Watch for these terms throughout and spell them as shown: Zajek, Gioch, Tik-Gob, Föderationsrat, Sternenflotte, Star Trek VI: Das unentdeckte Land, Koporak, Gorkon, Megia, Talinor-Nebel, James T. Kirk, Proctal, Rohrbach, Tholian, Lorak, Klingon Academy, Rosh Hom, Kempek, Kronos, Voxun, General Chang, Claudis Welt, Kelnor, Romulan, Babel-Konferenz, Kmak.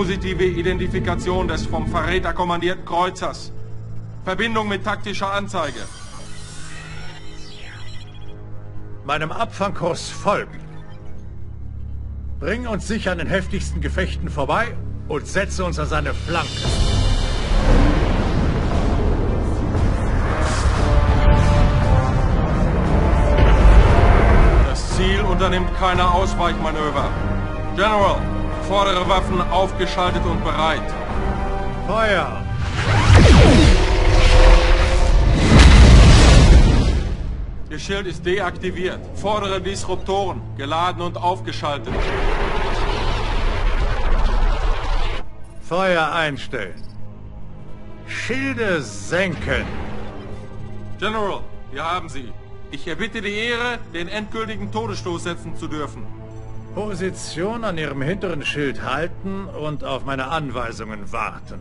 positive Identifikation des vom Verräter kommandierten Kreuzers. Verbindung mit taktischer Anzeige. Meinem Abfangkurs folgen. Bring uns sicher an den heftigsten Gefechten vorbei und setze uns an seine Flanke. Das Ziel unternimmt keine Ausweichmanöver. General, vordere Waffen aufgeschaltet und bereit. Feuer! Ihr Schild ist deaktiviert. Vordere Disruptoren geladen und aufgeschaltet. Feuer einstellen. Schilde senken. General, wir haben Sie. Ich erbitte die Ehre, den endgültigen Todesstoß setzen zu dürfen. Position an Ihrem hinteren Schild halten und auf meine Anweisungen warten.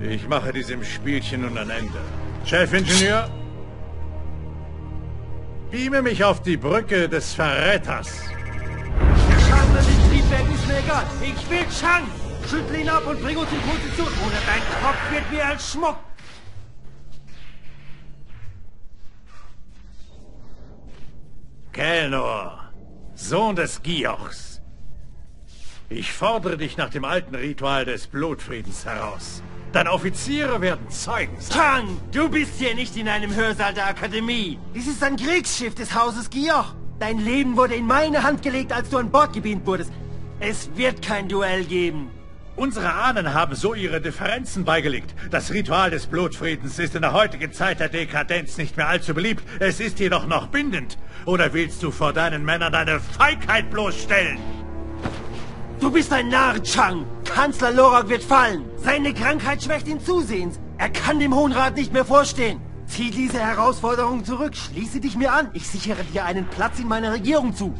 Ich mache diesem Spielchen nun ein Ende. Chefingenieur... Beame mich auf die Brücke des Verräters. Geschaffene Triebwerk ist mir egal. Ich will Chang. Schüttle ihn ab und bring uns in Position. Ohne dein Kopf wird mir als Schmuck. Kelnor, Sohn des Giochs. Ich fordere dich nach dem alten Ritual des Blutfriedens heraus. Deine Offiziere werden Zeugen sein. Chang, du bist hier nicht in einem Hörsaal der Akademie. Dies ist ein Kriegsschiff des Hauses Gioch. Dein Leben wurde in meine Hand gelegt, als du an Bord gebeamt wurdest. Es wird kein Duell geben. Unsere Ahnen haben so ihre Differenzen beigelegt. Das Ritual des Blutfriedens ist in der heutigen Zeit der Dekadenz nicht mehr allzu beliebt. Es ist jedoch noch bindend. Oder willst du vor deinen Männern deine Feigheit bloßstellen? Du bist ein Narr, Chang. Kanzler Lorak wird fallen. Seine Krankheit schwächt ihn zusehends. Er kann dem Hohen Rat nicht mehr vorstehen. Zieh diese Herausforderung zurück. Schließe dich mir an. Ich sichere dir einen Platz in meiner Regierung zu.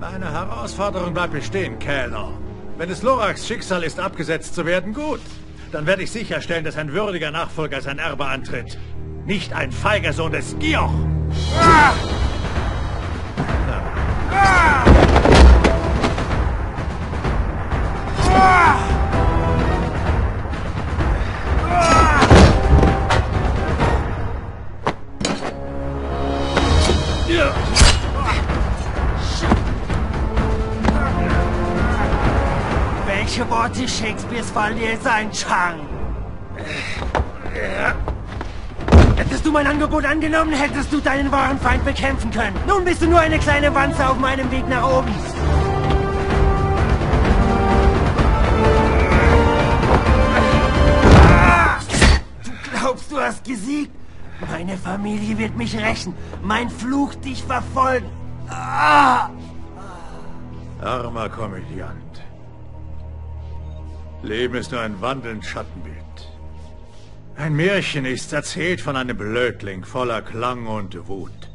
Meine Herausforderung bleibt bestehen, Kelnor. Wenn es Loraks Schicksal ist, abgesetzt zu werden, gut. Dann werde ich sicherstellen, dass ein würdiger Nachfolger sein Erbe antritt. Nicht ein feiger Sohn des Gioch. Ah! Ah! Welche Worte Shakespeares fallen dir jetzt ein, Chang? Hättest du mein Angebot angenommen, hättest du deinen wahren Feind bekämpfen können. Nun bist du nur eine kleine Wanze auf meinem Weg nach oben. Glaubst du, hast gesiegt? Meine Familie wird mich rächen. Mein Fluch dich verfolgen. Ah! Armer Komödiant. Leben ist nur ein wandelndes Schattenbild. Ein Märchen ist erzählt von einem Blödling voller Klang und Wut,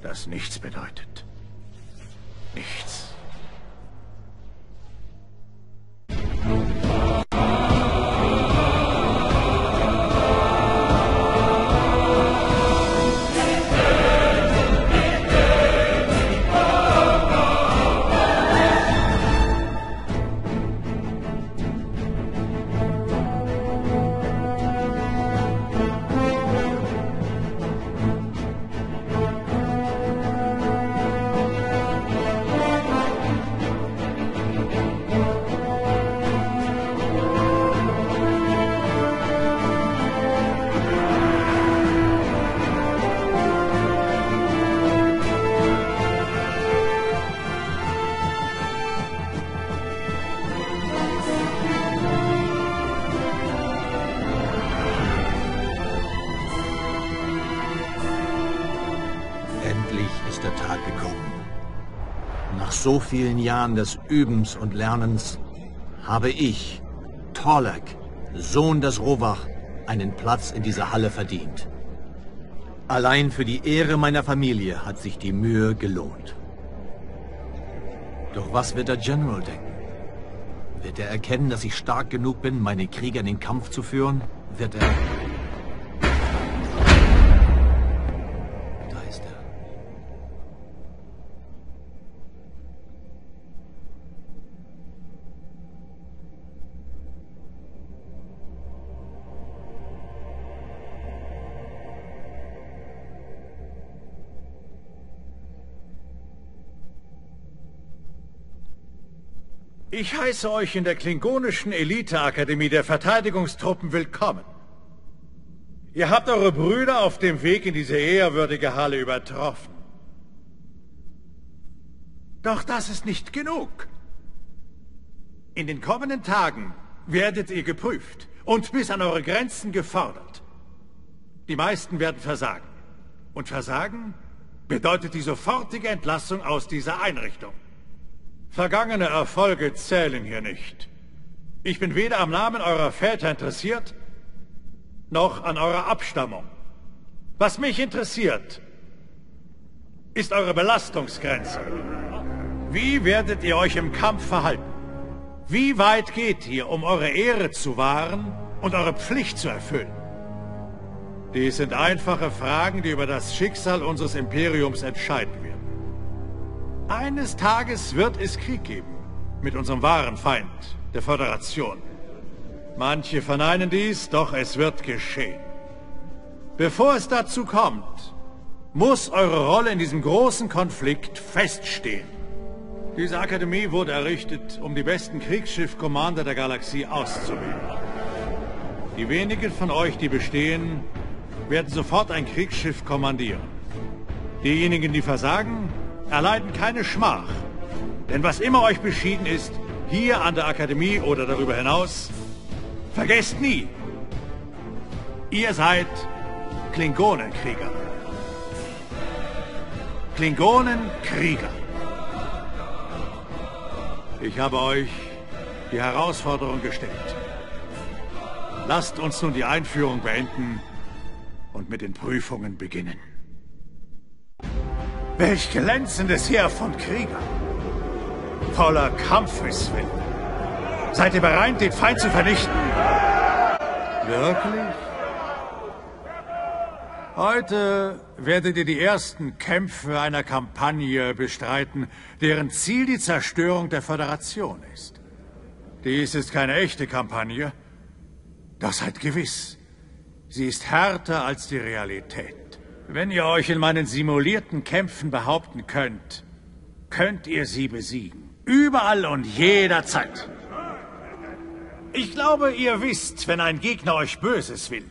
das nichts bedeutet. Nichts. So vielen Jahren des Übens und Lernens habe ich, Tholian, Sohn des Rohrbach, einen Platz in dieser Halle verdient. Allein für die Ehre meiner Familie hat sich die Mühe gelohnt. Doch was wird der General denken? Wird er erkennen, dass ich stark genug bin, meine Krieger in den Kampf zu führen? Wird er... Ich heiße euch in der klingonischen Eliteakademie der Verteidigungstruppen willkommen. Ihr habt eure Brüder auf dem Weg in diese ehrwürdige Halle übertroffen. Doch das ist nicht genug. In den kommenden Tagen werdet ihr geprüft und bis an eure Grenzen gefordert. Die meisten werden versagen. Und versagen bedeutet die sofortige Entlassung aus dieser Einrichtung. Vergangene Erfolge zählen hier nicht. Ich bin weder am Namen eurer Väter interessiert, noch an eurer Abstammung. Was mich interessiert, ist eure Belastungsgrenze. Wie werdet ihr euch im Kampf verhalten? Wie weit geht ihr, um eure Ehre zu wahren und eure Pflicht zu erfüllen? Dies sind einfache Fragen, die über das Schicksal unseres Imperiums entscheiden werden. Eines Tages wird es Krieg geben mit unserem wahren Feind, der Föderation. Manche verneinen dies, doch es wird geschehen. Bevor es dazu kommt, muss eure Rolle in diesem großen Konflikt feststehen. Diese Akademie wurde errichtet, um die besten Kriegsschiff-Commander der Galaxie auszubilden. Die wenigen von euch, die bestehen, werden sofort ein Kriegsschiff kommandieren. Diejenigen, die versagen, erleiden keine Schmach. Denn was immer euch beschieden ist, hier an der Akademie oder darüber hinaus, vergesst nie, ihr seid Klingonenkrieger. Klingonenkrieger. Ich habe euch die Herausforderung gestellt. Lasst uns nun die Einführung beenden und mit den Prüfungen beginnen. Welch glänzendes Heer von Kriegern! Voller Kampfeswillen! Seid ihr bereit, den Feind zu vernichten? Wirklich? Heute werdet ihr die ersten Kämpfe einer Kampagne bestreiten, deren Ziel die Zerstörung der Föderation ist. Dies ist keine echte Kampagne. Doch seid gewiss, sie ist härter als die Realität. Wenn ihr euch in meinen simulierten Kämpfen behaupten könnt, könnt ihr sie besiegen. Überall und jederzeit. Ich glaube, ihr wisst, wenn ein Gegner euch Böses will.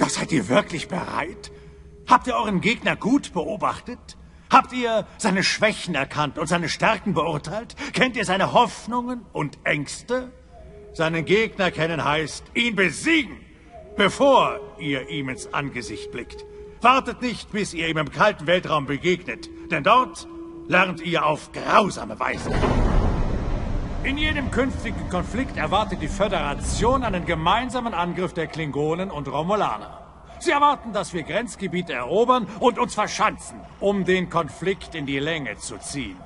Doch seid ihr wirklich bereit? Habt ihr euren Gegner gut beobachtet? Habt ihr seine Schwächen erkannt und seine Stärken beurteilt? Kennt ihr seine Hoffnungen und Ängste? Seinen Gegner kennen heißt, ihn besiegen, bevor ihr ihm ins Angesicht blickt. Wartet nicht, bis ihr ihm im kalten Weltraum begegnet, denn dort lernt ihr auf grausame Weise. In jedem künftigen Konflikt erwartet die Föderation einen gemeinsamen Angriff der Klingonen und Romulaner. Sie erwarten, dass wir Grenzgebiete erobern und uns verschanzen, um den Konflikt in die Länge zu ziehen.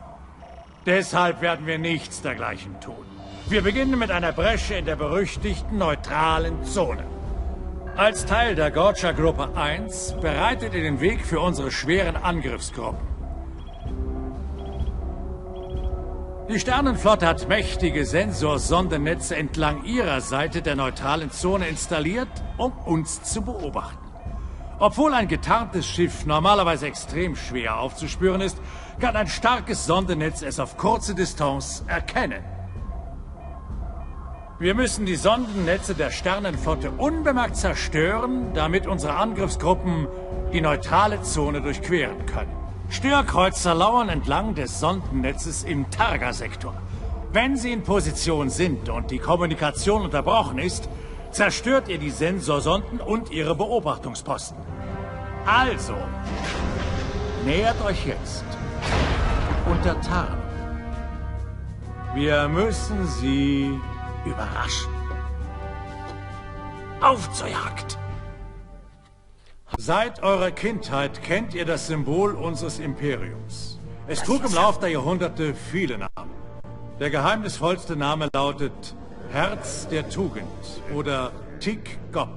Deshalb werden wir nichts dergleichen tun. Wir beginnen mit einer Bresche in der berüchtigten neutralen Zone. Als Teil der Gorcha Gruppe 1 bereitet ihr den Weg für unsere schweren Angriffsgruppen. Die Sternenflotte hat mächtige Sensorsondennetze entlang ihrer Seite der neutralen Zone installiert, um uns zu beobachten. Obwohl ein getarntes Schiff normalerweise extrem schwer aufzuspüren ist, kann ein starkes Sondennetz es auf kurze Distanz erkennen. Wir müssen die Sondennetze der Sternenflotte unbemerkt zerstören, damit unsere Angriffsgruppen die neutrale Zone durchqueren können. Störkreuzer lauern entlang des Sondennetzes im Targa-Sektor. Wenn sie in Position sind und die Kommunikation unterbrochen ist, zerstört ihr die Sensorsonden und ihre Beobachtungsposten. Also, nähert euch jetzt unter Tarnung. Wir müssen sie überraschen. Auf zur Jagd! Seit eurer Kindheit kennt ihr das Symbol unseres Imperiums. Es trug im Lauf der Jahrhunderte viele Namen. Der geheimnisvollste Name lautet Herz der Tugend oder Tik-Gob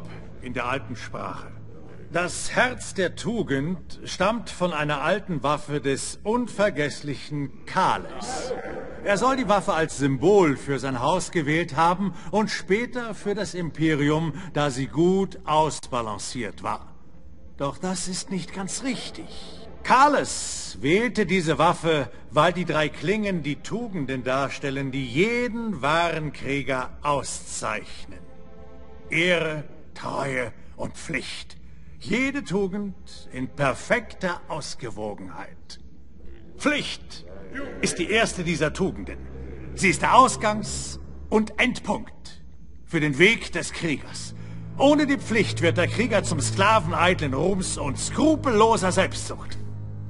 in der alten Sprache. Das Herz der Tugend stammt von einer alten Waffe des unvergesslichen Kahless. Er soll die Waffe als Symbol für sein Haus gewählt haben und später für das Imperium, da sie gut ausbalanciert war. Doch das ist nicht ganz richtig. Kahless wählte diese Waffe, weil die drei Klingen die Tugenden darstellen, die jeden wahren Krieger auszeichnen. Ehre, Treue und Pflicht. Jede Tugend in perfekter Ausgewogenheit. Pflicht ist die erste dieser Tugenden. Sie ist der Ausgangs- und Endpunkt für den Weg des Kriegers. Ohne die Pflicht wird der Krieger zum Sklaven eitlen Ruhms und skrupelloser Selbstsucht.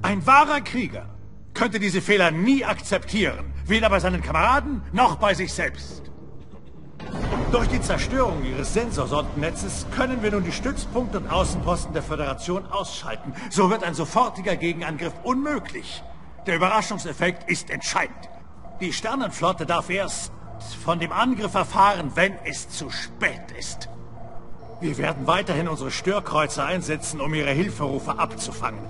Ein wahrer Krieger könnte diese Fehler nie akzeptieren, weder bei seinen Kameraden noch bei sich selbst. Durch die Zerstörung ihres Sensorsortennetzes können wir nun die Stützpunkte und Außenposten der Föderation ausschalten. So wird ein sofortiger Gegenangriff unmöglich. Der Überraschungseffekt ist entscheidend. Die Sternenflotte darf erst von dem Angriff erfahren, wenn es zu spät ist. Wir werden weiterhin unsere Störkreuzer einsetzen, um ihre Hilferufe abzufangen.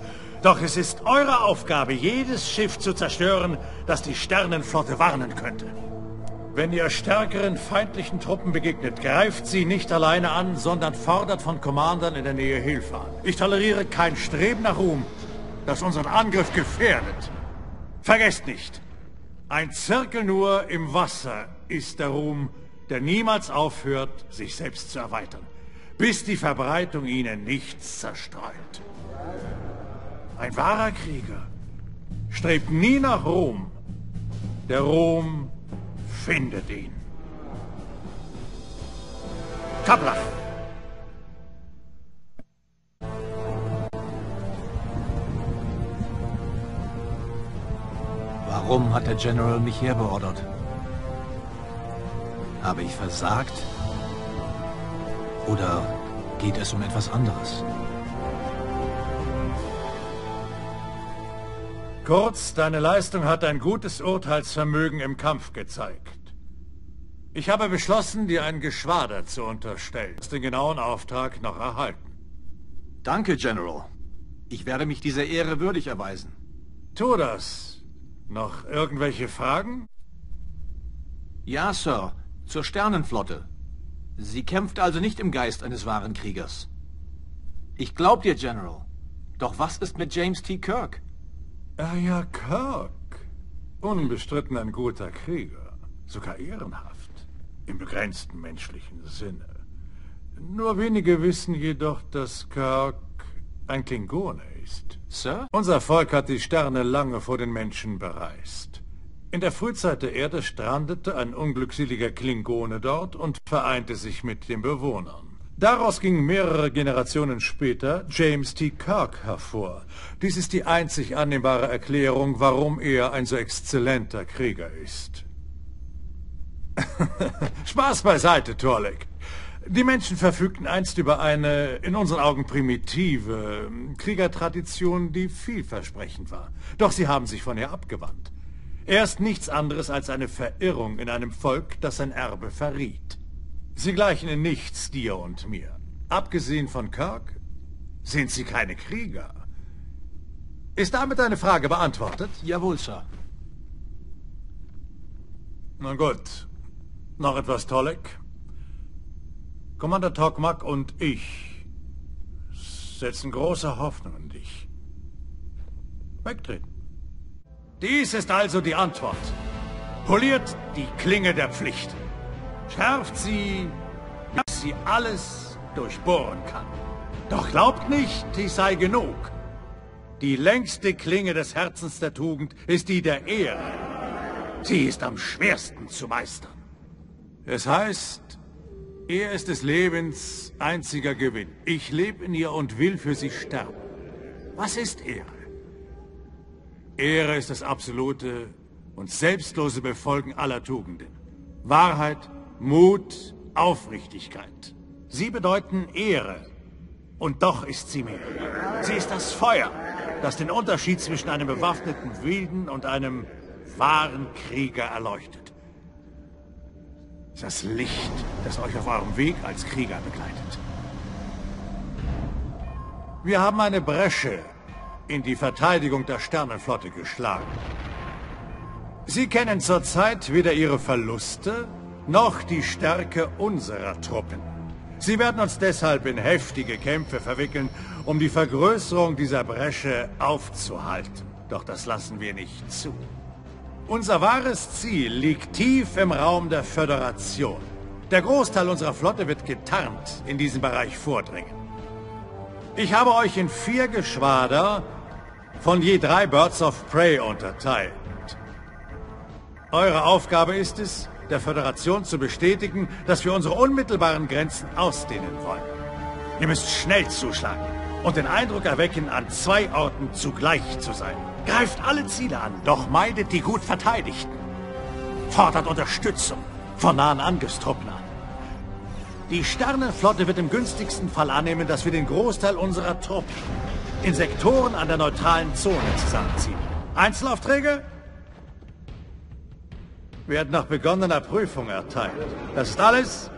Doch es ist eure Aufgabe, jedes Schiff zu zerstören, das die Sternenflotte warnen könnte. Wenn ihr stärkeren feindlichen Truppen begegnet, greift sie nicht alleine an, sondern fordert von Commandern in der Nähe Hilfe an. Ich toleriere kein Streben nach Ruhm, das unseren Angriff gefährdet. Vergesst nicht, ein Zirkel nur im Wasser ist der Ruhm, der niemals aufhört, sich selbst zu erweitern, bis die Verbreitung ihnen nichts zerstreut. Ein wahrer Krieger strebt nie nach Ruhm. Der Ruhm findet ihn. Kaplan. Warum hat der General mich herbeordert? Habe ich versagt? Oder geht es um etwas anderes? Kurz, deine Leistung hat ein gutes Urteilsvermögen im Kampf gezeigt. Ich habe beschlossen, dir ein Geschwader zu unterstellen. Du hast den genauen Auftrag noch erhalten. Danke, General. Ich werde mich dieser Ehre würdig erweisen. Tu das. Noch irgendwelche Fragen? Ja, Sir. Zur Sternenflotte. Sie kämpft also nicht im Geist eines wahren Kriegers. Ich glaub dir, General. Doch was ist mit James T. Kirk? Ja, Kirk. Unbestritten ein guter Krieger. Sogar ehrenhaft. Im begrenzten menschlichen Sinne. Nur wenige wissen jedoch, dass Kirk ein Klingone ist. Sir? Unser Volk hat die Sterne lange vor den Menschen bereist. In der Frühzeit der Erde strandete ein unglückseliger Klingone dort und vereinte sich mit den Bewohnern. Daraus gingen mehrere Generationen später James T. Kirk hervor. Dies ist die einzig annehmbare Erklärung, warum er ein so exzellenter Krieger ist. Spaß beiseite, Torlek. Die Menschen verfügten einst über eine, in unseren Augen primitive, Kriegertradition, die vielversprechend war. Doch sie haben sich von ihr abgewandt. Er ist nichts anderes als eine Verirrung in einem Volk, das sein Erbe verriet. Sie gleichen in nichts dir und mir. Abgesehen von Kirk sind sie keine Krieger. Ist damit deine Frage beantwortet? Jawohl, Sir. Na gut. Noch etwas, Tolek? Commander Togmak und ich setzen große Hoffnung in dich. Wegtreten. Dies ist also die Antwort. Poliert die Klinge der Pflicht. Schärft sie, dass sie alles durchbohren kann. Doch glaubt nicht, ich sei genug. Die längste Klinge des Herzens der Tugend ist die der Ehre. Sie ist am schwersten zu meistern. Es heißt, er ist des Lebens einziger Gewinn. Ich lebe in ihr und will für sie sterben. Was ist Ehre? Ehre ist das absolute und selbstlose Befolgen aller Tugenden. Wahrheit, Mut, Aufrichtigkeit. Sie bedeuten Ehre. Und doch ist sie mehr. Sie ist das Feuer, das den Unterschied zwischen einem bewaffneten Wilden und einem wahren Krieger erleuchtet. Das Licht, das euch auf eurem Weg als Krieger begleitet. Wir haben eine Bresche in die Verteidigung der Sternenflotte geschlagen. Sie kennen zurzeit weder ihre Verluste, noch die Stärke unserer Truppen. Sie werden uns deshalb in heftige Kämpfe verwickeln, um die Vergrößerung dieser Bresche aufzuhalten. Doch das lassen wir nicht zu. Unser wahres Ziel liegt tief im Raum der Föderation. Der Großteil unserer Flotte wird getarnt in diesen Bereich vordringen. Ich habe euch in 4 Geschwader von je 3 Birds of Prey unterteilt. Eure Aufgabe ist es, der Föderation zu bestätigen, dass wir unsere unmittelbaren Grenzen ausdehnen wollen. Ihr müsst schnell zuschlagen und den Eindruck erwecken, an 2 Orten zugleich zu sein. Greift alle Ziele an, doch meidet die gut Verteidigten. Fordert Unterstützung von nahen Angriffstruppen an. Die Sternenflotte wird im günstigsten Fall annehmen, dass wir den Großteil unserer Truppen in Sektoren an der neutralen Zone zusammenziehen. Einzelaufträge werden nach begonnener Prüfung erteilt. Das ist alles.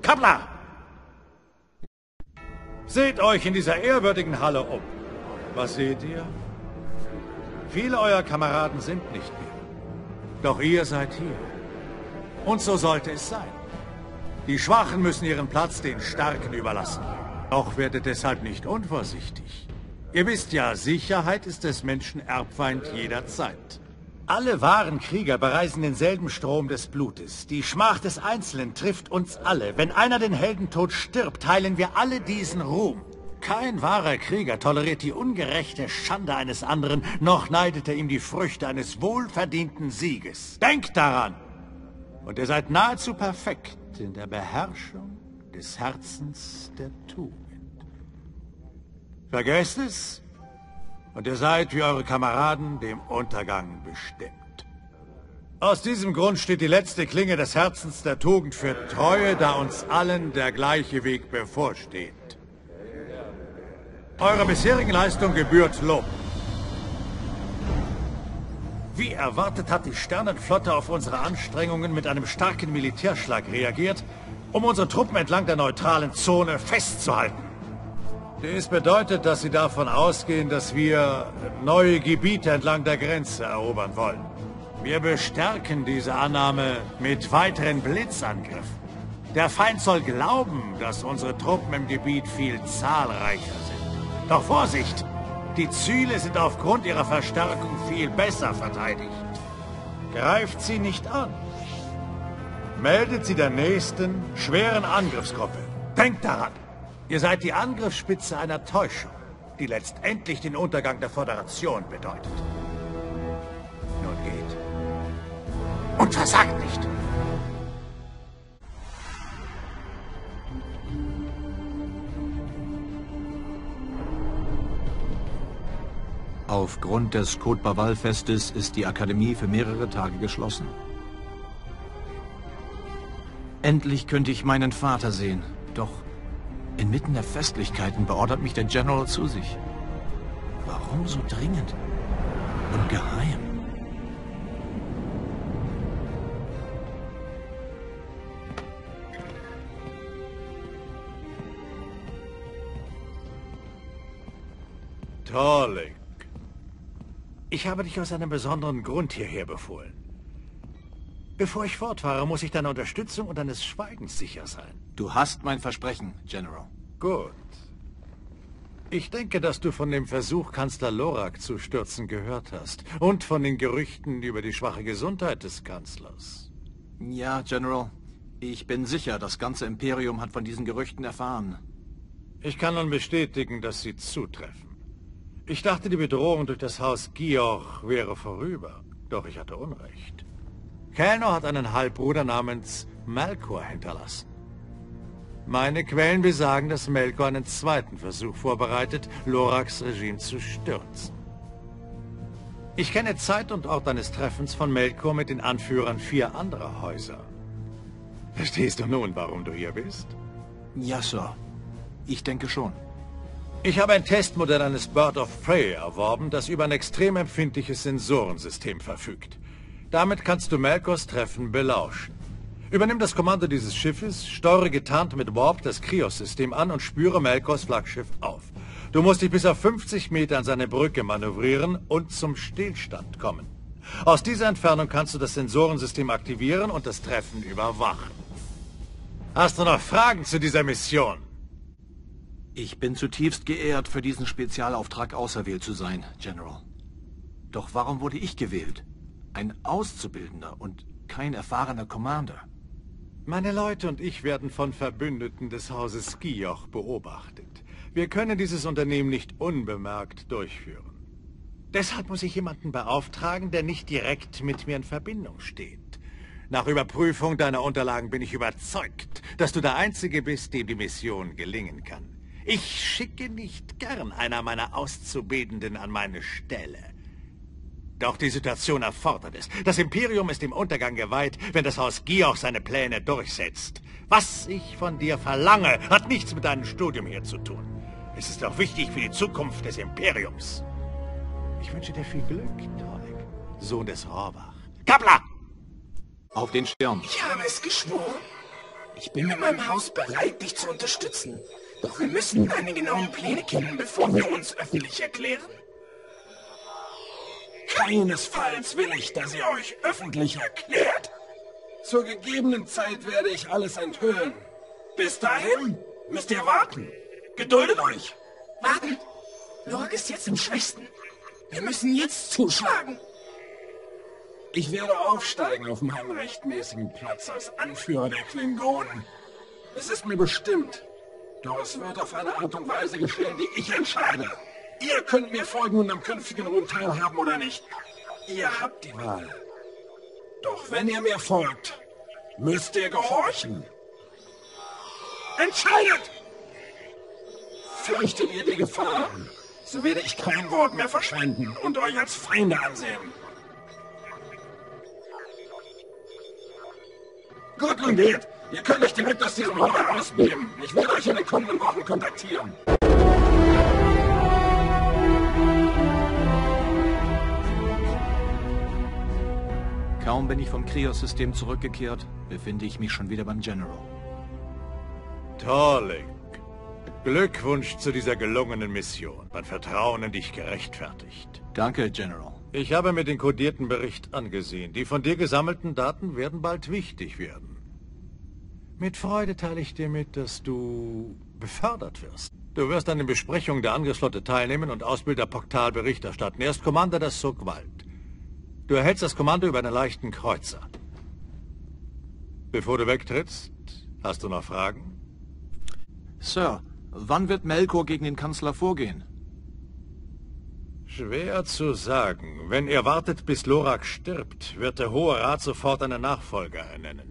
Kappler! Seht euch in dieser ehrwürdigen Halle um. Was seht ihr? Viele eurer Kameraden sind nicht mehr. Doch ihr seid hier. Und so sollte es sein. Die Schwachen müssen ihren Platz den Starken überlassen. Doch werdet deshalb nicht unvorsichtig. Ihr wisst ja, Sicherheit ist des Menschen Erbfeind jederzeit. Alle wahren Krieger bereisen denselben Strom des Blutes. Die Schmach des Einzelnen trifft uns alle. Wenn einer den Heldentod stirbt, teilen wir alle diesen Ruhm. Kein wahrer Krieger toleriert die ungerechte Schande eines anderen, noch neidet er ihm die Früchte eines wohlverdienten Sieges. Denkt daran! Und ihr seid nahezu perfekt in der Beherrschung des Herzens der Tugend. Vergesst es, und ihr seid wie eure Kameraden dem Untergang bestimmt. Aus diesem Grund steht die letzte Klinge des Herzens der Tugend für Treue, da uns allen der gleiche Weg bevorsteht. Eurer bisherigen Leistung gebührt Lob. Wie erwartet hat die Sternenflotte auf unsere Anstrengungen mit einem starken Militärschlag reagiert, um unsere Truppen entlang der neutralen Zone festzuhalten. Dies bedeutet, dass sie davon ausgehen, dass wir neue Gebiete entlang der Grenze erobern wollen. Wir bestärken diese Annahme mit weiteren Blitzangriffen. Der Feind soll glauben, dass unsere Truppen im Gebiet viel zahlreicher sind. Doch Vorsicht! Die Ziele sind aufgrund ihrer Verstärkung viel besser verteidigt. Greift sie nicht an. Meldet sie der nächsten schweren Angriffsgruppe. Denkt daran! Ihr seid die Angriffsspitze einer Täuschung, die letztendlich den Untergang der Föderation bedeutet. Nun geht. Und versagt nicht! Aufgrund des Kotbawal-Festes ist die Akademie für mehrere Tage geschlossen. Endlich könnte ich meinen Vater sehen. Doch inmitten der Festlichkeiten beordert mich der General zu sich. Warum so dringend und geheim? Darling. Ich habe dich aus einem besonderen Grund hierher befohlen. Bevor ich fortfahre, muss ich deiner Unterstützung und deines Schweigens sicher sein. Du hast mein Versprechen, General. Gut. Ich denke, dass du von dem Versuch, Kanzler Lorak zu stürzen, gehört hast. Und von den Gerüchten über die schwache Gesundheit des Kanzlers. Ja, General. Ich bin sicher, das ganze Imperium hat von diesen Gerüchten erfahren. Ich kann nun bestätigen, dass sie zutreffen. Ich dachte, die Bedrohung durch das Haus Gioch wäre vorüber. Doch ich hatte Unrecht. Kelnor hat einen Halbbruder namens Melkor hinterlassen. Meine Quellen besagen, dass Melkor einen zweiten Versuch vorbereitet, Loraks Regime zu stürzen. Ich kenne Zeit und Ort eines Treffens von Melkor mit den Anführern 4 anderer Häuser. Verstehst du nun, warum du hier bist? Ja, Sir. Ich denke schon. Ich habe ein Testmodell eines Bird of Prey erworben, das über ein extrem empfindliches Sensorensystem verfügt. Damit kannst du Melkors Treffen belauschen. Übernimm das Kommando dieses Schiffes, steuere getarnt mit Warp das Krios-System an und spüre Melkors Flaggschiff auf. Du musst dich bis auf 50 Meter an seine Brücke manövrieren und zum Stillstand kommen. Aus dieser Entfernung kannst du das Sensorensystem aktivieren und das Treffen überwachen. Hast du noch Fragen zu dieser Mission? Ich bin zutiefst geehrt, für diesen Spezialauftrag auserwählt zu sein, General. Doch warum wurde ich gewählt? Ein Auszubildender und kein erfahrener Commander. Meine Leute und ich werden von Verbündeten des Hauses Gioch beobachtet. Wir können dieses Unternehmen nicht unbemerkt durchführen. Deshalb muss ich jemanden beauftragen, der nicht direkt mit mir in Verbindung steht. Nach Überprüfung deiner Unterlagen bin ich überzeugt, dass du der Einzige bist, dem die Mission gelingen kann. Ich schicke nicht gern einer meiner Auszubildenden an meine Stelle. Doch die Situation erfordert es. Das Imperium ist dem Untergang geweiht, wenn das Haus Gioch seine Pläne durchsetzt. Was ich von dir verlange, hat nichts mit deinem Studium hier zu tun. Es ist auch wichtig für die Zukunft des Imperiums. Ich wünsche dir viel Glück, Jarjek, Sohn des Rohrbach. Kapla! Auf den Stern. Ich habe es geschworen. Ich bin mit meinem Haus bereit, dich zu unterstützen. Doch wir müssen deine genauen Pläne kennen, bevor wir uns öffentlich erklären. Keinesfalls will ich, dass ihr euch öffentlich erklärt. Zur gegebenen Zeit werde ich alles enthüllen. Bis dahin müsst ihr warten. Geduldet euch. Warten. Lorak ist jetzt am schwächsten. Wir müssen jetzt zuschlagen. Ich werde aufsteigen auf meinem rechtmäßigen Platz als Anführer der Klingonen. Es ist mir bestimmt. Doch es wird auf eine Art und Weise geschehen, die ich entscheide. Ihr könnt mir folgen und am künftigen Ruhm teilhaben oder nicht. Ihr habt die Wahl. Doch wenn ihr mir folgt, müsst ihr gehorchen. Entscheidet! Fürchtet ihr die Gefahren? So werde ich kein Wort mehr verschwenden und euch als Feinde ansehen. Gut, nun geht. Ihr könnt euch direkt aus diesem Raum ausbeben. Ich werde euch in den kommenden Wochen kontaktieren. Kaum bin ich vom Krios-System zurückgekehrt, befinde ich mich schon wieder beim General. Darling. Glückwunsch zu dieser gelungenen Mission. Mein Vertrauen in dich gerechtfertigt. Danke, General. Ich habe mir den kodierten Bericht angesehen. Die von dir gesammelten Daten werden bald wichtig werden. Mit Freude teile ich dir mit, dass du befördert wirst. Du wirst an den Besprechungen der Angriffsflotte teilnehmen und Ausbilder Proctal Bericht erstatten. Er ist Commander des Zugwald. Du erhältst das Kommando über einen leichten Kreuzer. Bevor du wegtrittst, hast du noch Fragen? Sir, wann wird Melkor gegen den Kanzler vorgehen? Schwer zu sagen. Wenn er wartet, bis Lorak stirbt, wird der Hohe Rat sofort einen Nachfolger ernennen.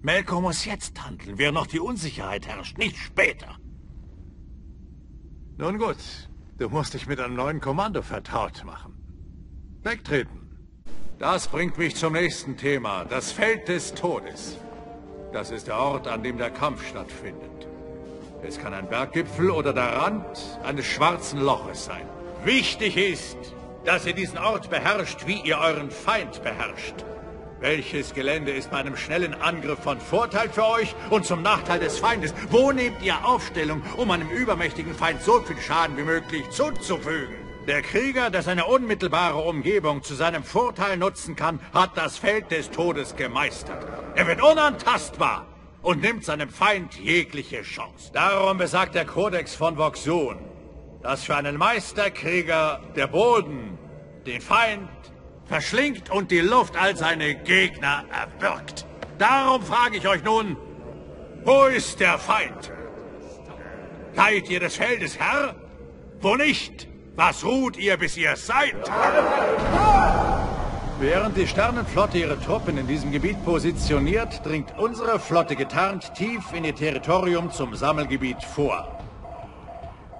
Melkor muss jetzt handeln, während noch die Unsicherheit herrscht, nicht später. Nun gut, du musst dich mit einem neuen Kommando vertraut machen. Wegtreten. Das bringt mich zum nächsten Thema, das Feld des Todes. Das ist der Ort, an dem der Kampf stattfindet. Es kann ein Berggipfel oder der Rand eines schwarzen Loches sein. Wichtig ist, dass ihr diesen Ort beherrscht, wie ihr euren Feind beherrscht. Welches Gelände ist bei einem schnellen Angriff von Vorteil für euch und zum Nachteil des Feindes? Wo nehmt ihr Aufstellung, um einem übermächtigen Feind so viel Schaden wie möglich zuzufügen? Der Krieger, der seine unmittelbare Umgebung zu seinem Vorteil nutzen kann, hat das Feld des Todes gemeistert. Er wird unantastbar und nimmt seinem Feind jegliche Chance. Darum besagt der Kodex von Voxun, dass für einen Meisterkrieger der Boden den Feind verschlingt und die Luft all seine Gegner erwürgt. Darum frage ich euch nun, wo ist der Feind? Seid ihr des Feldes Herr? Wo nicht? Was ruht ihr, bis ihr es seid? Während die Sternenflotte ihre Truppen in diesem Gebiet positioniert, dringt unsere Flotte getarnt tief in ihr Territorium zum Sammelgebiet vor.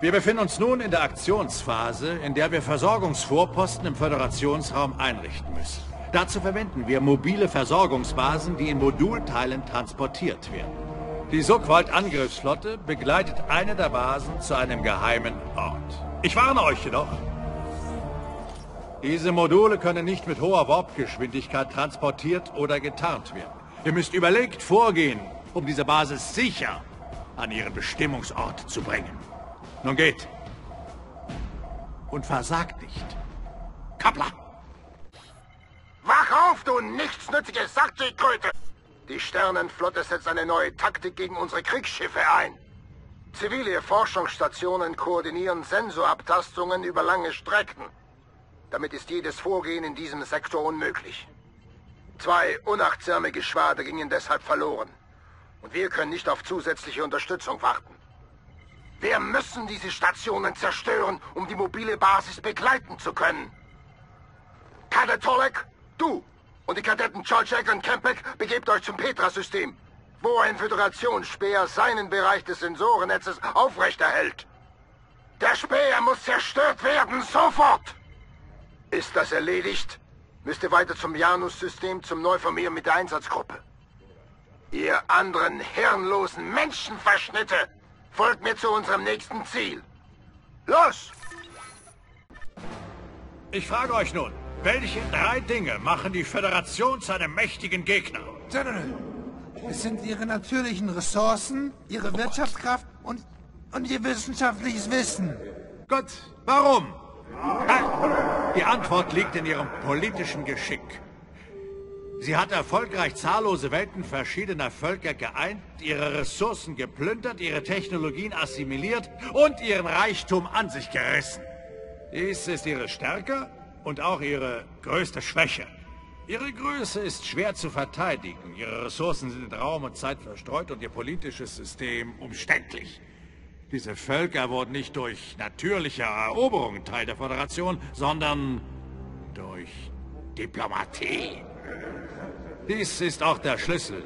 Wir befinden uns nun in der Aktionsphase, in der wir Versorgungsvorposten im Föderationsraum einrichten müssen. Dazu verwenden wir mobile Versorgungsbasen, die in Modulteilen transportiert werden. Die Zugwald-Angriffsflotte begleitet eine der Basen zu einem geheimen Ort. Ich warne euch jedoch. Diese Module können nicht mit hoher Warpgeschwindigkeit transportiert oder getarnt werden. Ihr müsst überlegt vorgehen, um diese Basis sicher an ihren Bestimmungsort zu bringen. Nun geht. Und versagt nicht. Kapla! Wach auf, du nichtsnützige Sackgekröte! Die Sternenflotte setzt eine neue Taktik gegen unsere Kriegsschiffe ein. Zivile Forschungsstationen koordinieren Sensorabtastungen über lange Strecken. Damit ist jedes Vorgehen in diesem Sektor unmöglich. 2 unachtsame Geschwader gingen deshalb verloren. Und wir können nicht auf zusätzliche Unterstützung warten. Wir müssen diese Stationen zerstören, um die mobile Basis begleiten zu können. Kadett Tolek, du und die Kadetten Jarjek und Kempek begebt euch zum Petra-System, wo ein Föderationsspäher seinen Bereich des Sensorennetzes aufrechterhält. Der Späher muss zerstört werden, sofort! Ist das erledigt, müsst ihr weiter zum Janus-System zum Neuformieren mit der Einsatzgruppe. Ihr anderen hirnlosen Menschenverschnitte! Folgt mir zu unserem nächsten Ziel. Los! Ich frage euch nun, welche 3 Dinge machen die Föderation zu einem mächtigen Gegner? General, es sind ihre natürlichen Ressourcen, ihre Wirtschaftskraft und ihr wissenschaftliches Wissen. Gott, warum? Die Antwort liegt in ihrem politischen Geschick. Sie hat erfolgreich zahllose Welten verschiedener Völker geeint, ihre Ressourcen geplündert, ihre Technologien assimiliert und ihren Reichtum an sich gerissen. Dies ist ihre Stärke und auch ihre größte Schwäche. Ihre Größe ist schwer zu verteidigen, ihre Ressourcen sind in Raum und Zeit verstreut und ihr politisches System umständlich. Diese Völker wurden nicht durch natürliche Eroberung Teil der Föderation, sondern durch Diplomatie. Dies ist auch der Schlüssel,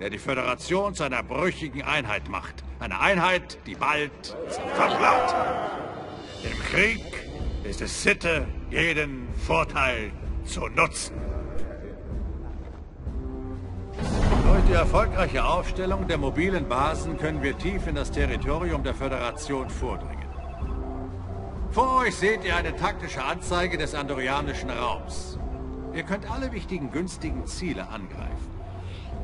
der die Föderation zu einer brüchigen Einheit macht. Eine Einheit, die bald zerfällt. Im Krieg ist es Sitte, jeden Vorteil zu nutzen. Durch die erfolgreiche Aufstellung der mobilen Basen können wir tief in das Territorium der Föderation vordringen. Vor euch seht ihr eine taktische Anzeige des andorianischen Raums. Ihr könnt alle wichtigen, günstigen Ziele angreifen.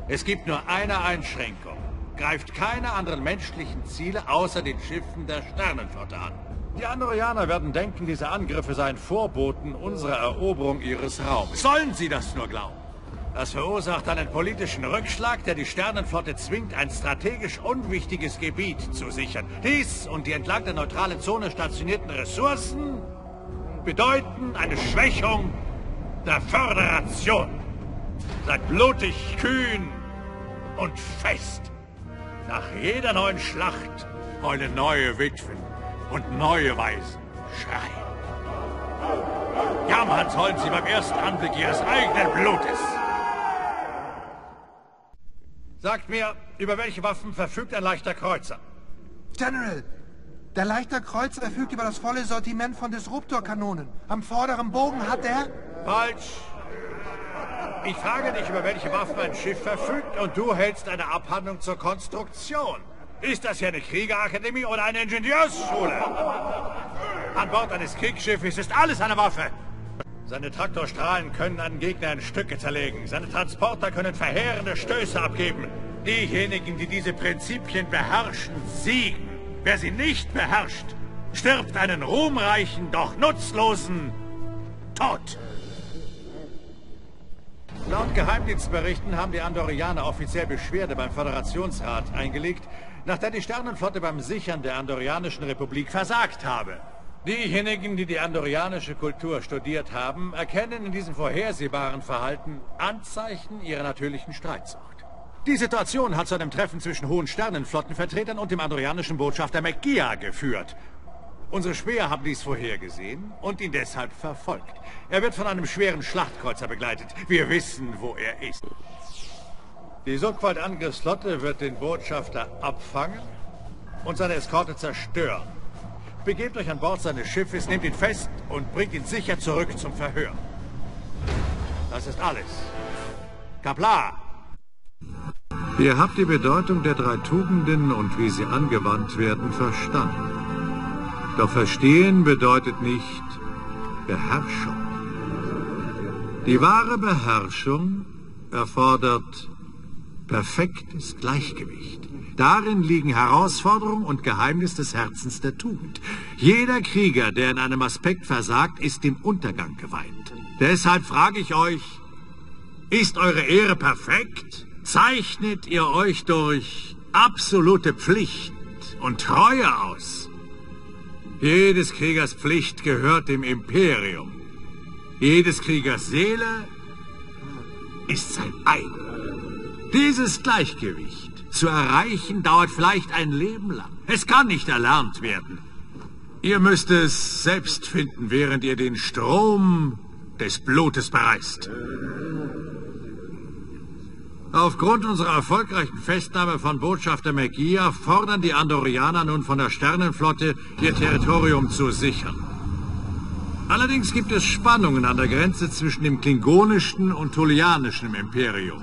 Es gibt nur eine Einschränkung. Greift keine anderen menschlichen Ziele außer den Schiffen der Sternenflotte an. Die Andorianer werden denken, diese Angriffe seien Vorboten unserer Eroberung ihres Raums. Sollen sie das nur glauben? Das verursacht einen politischen Rückschlag, der die Sternenflotte zwingt, ein strategisch unwichtiges Gebiet zu sichern. Dies und die entlang der neutralen Zone stationierten Ressourcen bedeuten eine Schwächung der Föderation. Seid blutig, kühn und fest. Nach jeder neuen Schlacht heulen neue Witwen und neue Waisen schreien. Jammern sollen sie beim ersten Anblick ihres eigenen Blutes. Sagt mir, über welche Waffen verfügt ein leichter Kreuzer? General, der leichter Kreuzer verfügt über das volle Sortiment von Disruptorkanonen. Am vorderen Bogen hat er... Falsch! Ich frage dich, über welche Waffen ein Schiff verfügt und du hältst eine Abhandlung zur Konstruktion. Ist das hier eine Kriegerakademie oder eine Ingenieursschule? An Bord eines Kriegsschiffes ist alles eine Waffe. Seine Traktorstrahlen können einen Gegner in Stücke zerlegen. Seine Transporter können verheerende Stöße abgeben. Diejenigen, die diese Prinzipien beherrschen, siegen. Wer sie nicht beherrscht, stirbt einen ruhmreichen, doch nutzlosen Tod. Laut Geheimdienstberichten haben die Andorianer offiziell Beschwerde beim Föderationsrat eingelegt, nachdem die Sternenflotte beim Sichern der Andorianischen Republik versagt habe. Diejenigen, die die andorianische Kultur studiert haben, erkennen in diesem vorhersehbaren Verhalten Anzeichen ihrer natürlichen Streitsucht. Die Situation hat zu einem Treffen zwischen hohen Sternenflottenvertretern und dem andorianischen Botschafter Megia geführt. Unsere Späher haben dies vorhergesehen und ihn deshalb verfolgt. Er wird von einem schweren Schlachtkreuzer begleitet. Wir wissen, wo er ist. Die Suchwaldangriffsflotte wird den Botschafter abfangen und seine Eskorte zerstören. Begebt euch an Bord seines Schiffes, nehmt ihn fest und bringt ihn sicher zurück zum Verhör. Das ist alles. Kapla! Ihr habt die Bedeutung der 3 Tugenden und wie sie angewandt werden verstanden. Doch verstehen bedeutet nicht Beherrschung. Die wahre Beherrschung erfordert perfektes Gleichgewicht. Darin liegen Herausforderung und Geheimnis des Herzens der Tugend. Jeder Krieger, der in einem Aspekt versagt, ist dem Untergang geweiht. Deshalb frage ich euch, ist eure Ehre perfekt? zeichnet ihr euch durch absolute Pflicht und Treue aus. Jedes Kriegers Pflicht gehört dem Imperium. Jedes Kriegers Seele ist sein eigen. Dieses Gleichgewicht zu erreichen, dauert vielleicht ein Leben lang. Es kann nicht erlernt werden. Ihr müsst es selbst finden, während ihr den Strom des Blutes bereist. Aufgrund unserer erfolgreichen Festnahme von Botschafter Megia fordern die Andorianer nun von der Sternenflotte, ihr Territorium zu sichern. Allerdings gibt es Spannungen an der Grenze zwischen dem klingonischen und tholianischen Imperium.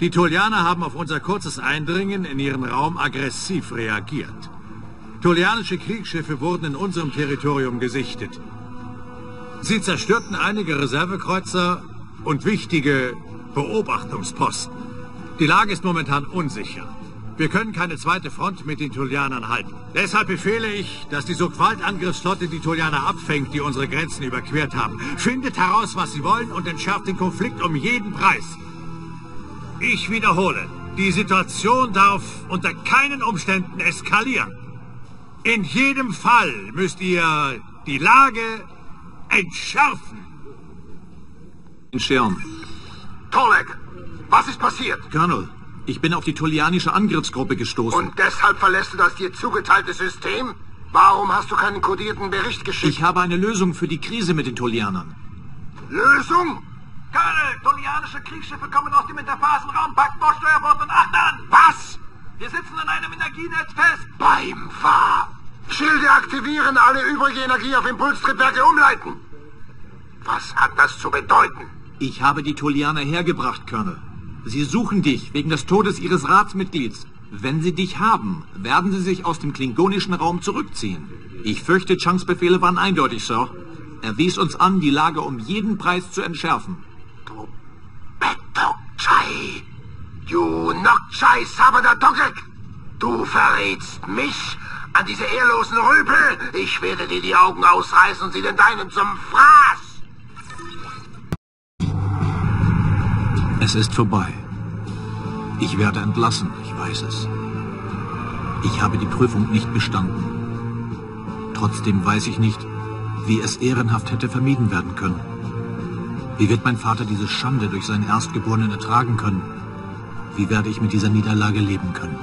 Die Tholianer haben auf unser kurzes Eindringen in ihren Raum aggressiv reagiert. Tholianische Kriegsschiffe wurden in unserem Territorium gesichtet. Sie zerstörten einige Reservekreuzer und wichtige Beobachtungsposten. Die Lage ist momentan unsicher. Wir können keine zweite Front mit den Tholianern halten. Deshalb befehle ich, dass die Sogwald-Angriffsflotte die Tholianer abfängt, die unsere Grenzen überquert haben. Findet heraus, was sie wollen und entschärft den Konflikt um jeden Preis. Ich wiederhole, die Situation darf unter keinen Umständen eskalieren. In jedem Fall müsst ihr die Lage entschärfen. Schirm. Torlek, was ist passiert? Colonel. Ich bin auf die tholianische Angriffsgruppe gestoßen. Und deshalb verlässt du das dir zugeteilte System? Warum hast du keinen kodierten Bericht geschickt? Ich habe eine Lösung für die Krise mit den Tholianern. Lösung? Colonel, tholianische Kriegsschiffe kommen aus dem Interphasenraum, packen vor Steuerbord und achten an. Was? Wir sitzen in einem Energienetz fest. Beim Fahr. Schilde aktivieren, alle übrige Energie auf Impulstriebwerke umleiten. Was hat das zu bedeuten? Ich habe die Tholianer hergebracht, Colonel. Sie suchen dich wegen des Todes ihres Ratsmitglieds. Wenn sie dich haben, werden sie sich aus dem klingonischen Raum zurückziehen. Ich fürchte, Changs Befehle waren eindeutig, Sir. Er wies uns an, die Lage um jeden Preis zu entschärfen. Du Betokchai! Du Nokchai Sabadatokek! Du verrätst mich an diese ehrlosen Rüpel! Ich werde dir die Augen ausreißen und sie den deinen zum Fraß! Es ist vorbei. Ich werde entlassen, ich weiß es. Ich habe die Prüfung nicht bestanden. Trotzdem weiß ich nicht, wie es ehrenhaft hätte vermieden werden können. Wie wird mein Vater diese Schande durch seinen Erstgeborenen ertragen können? Wie werde ich mit dieser Niederlage leben können?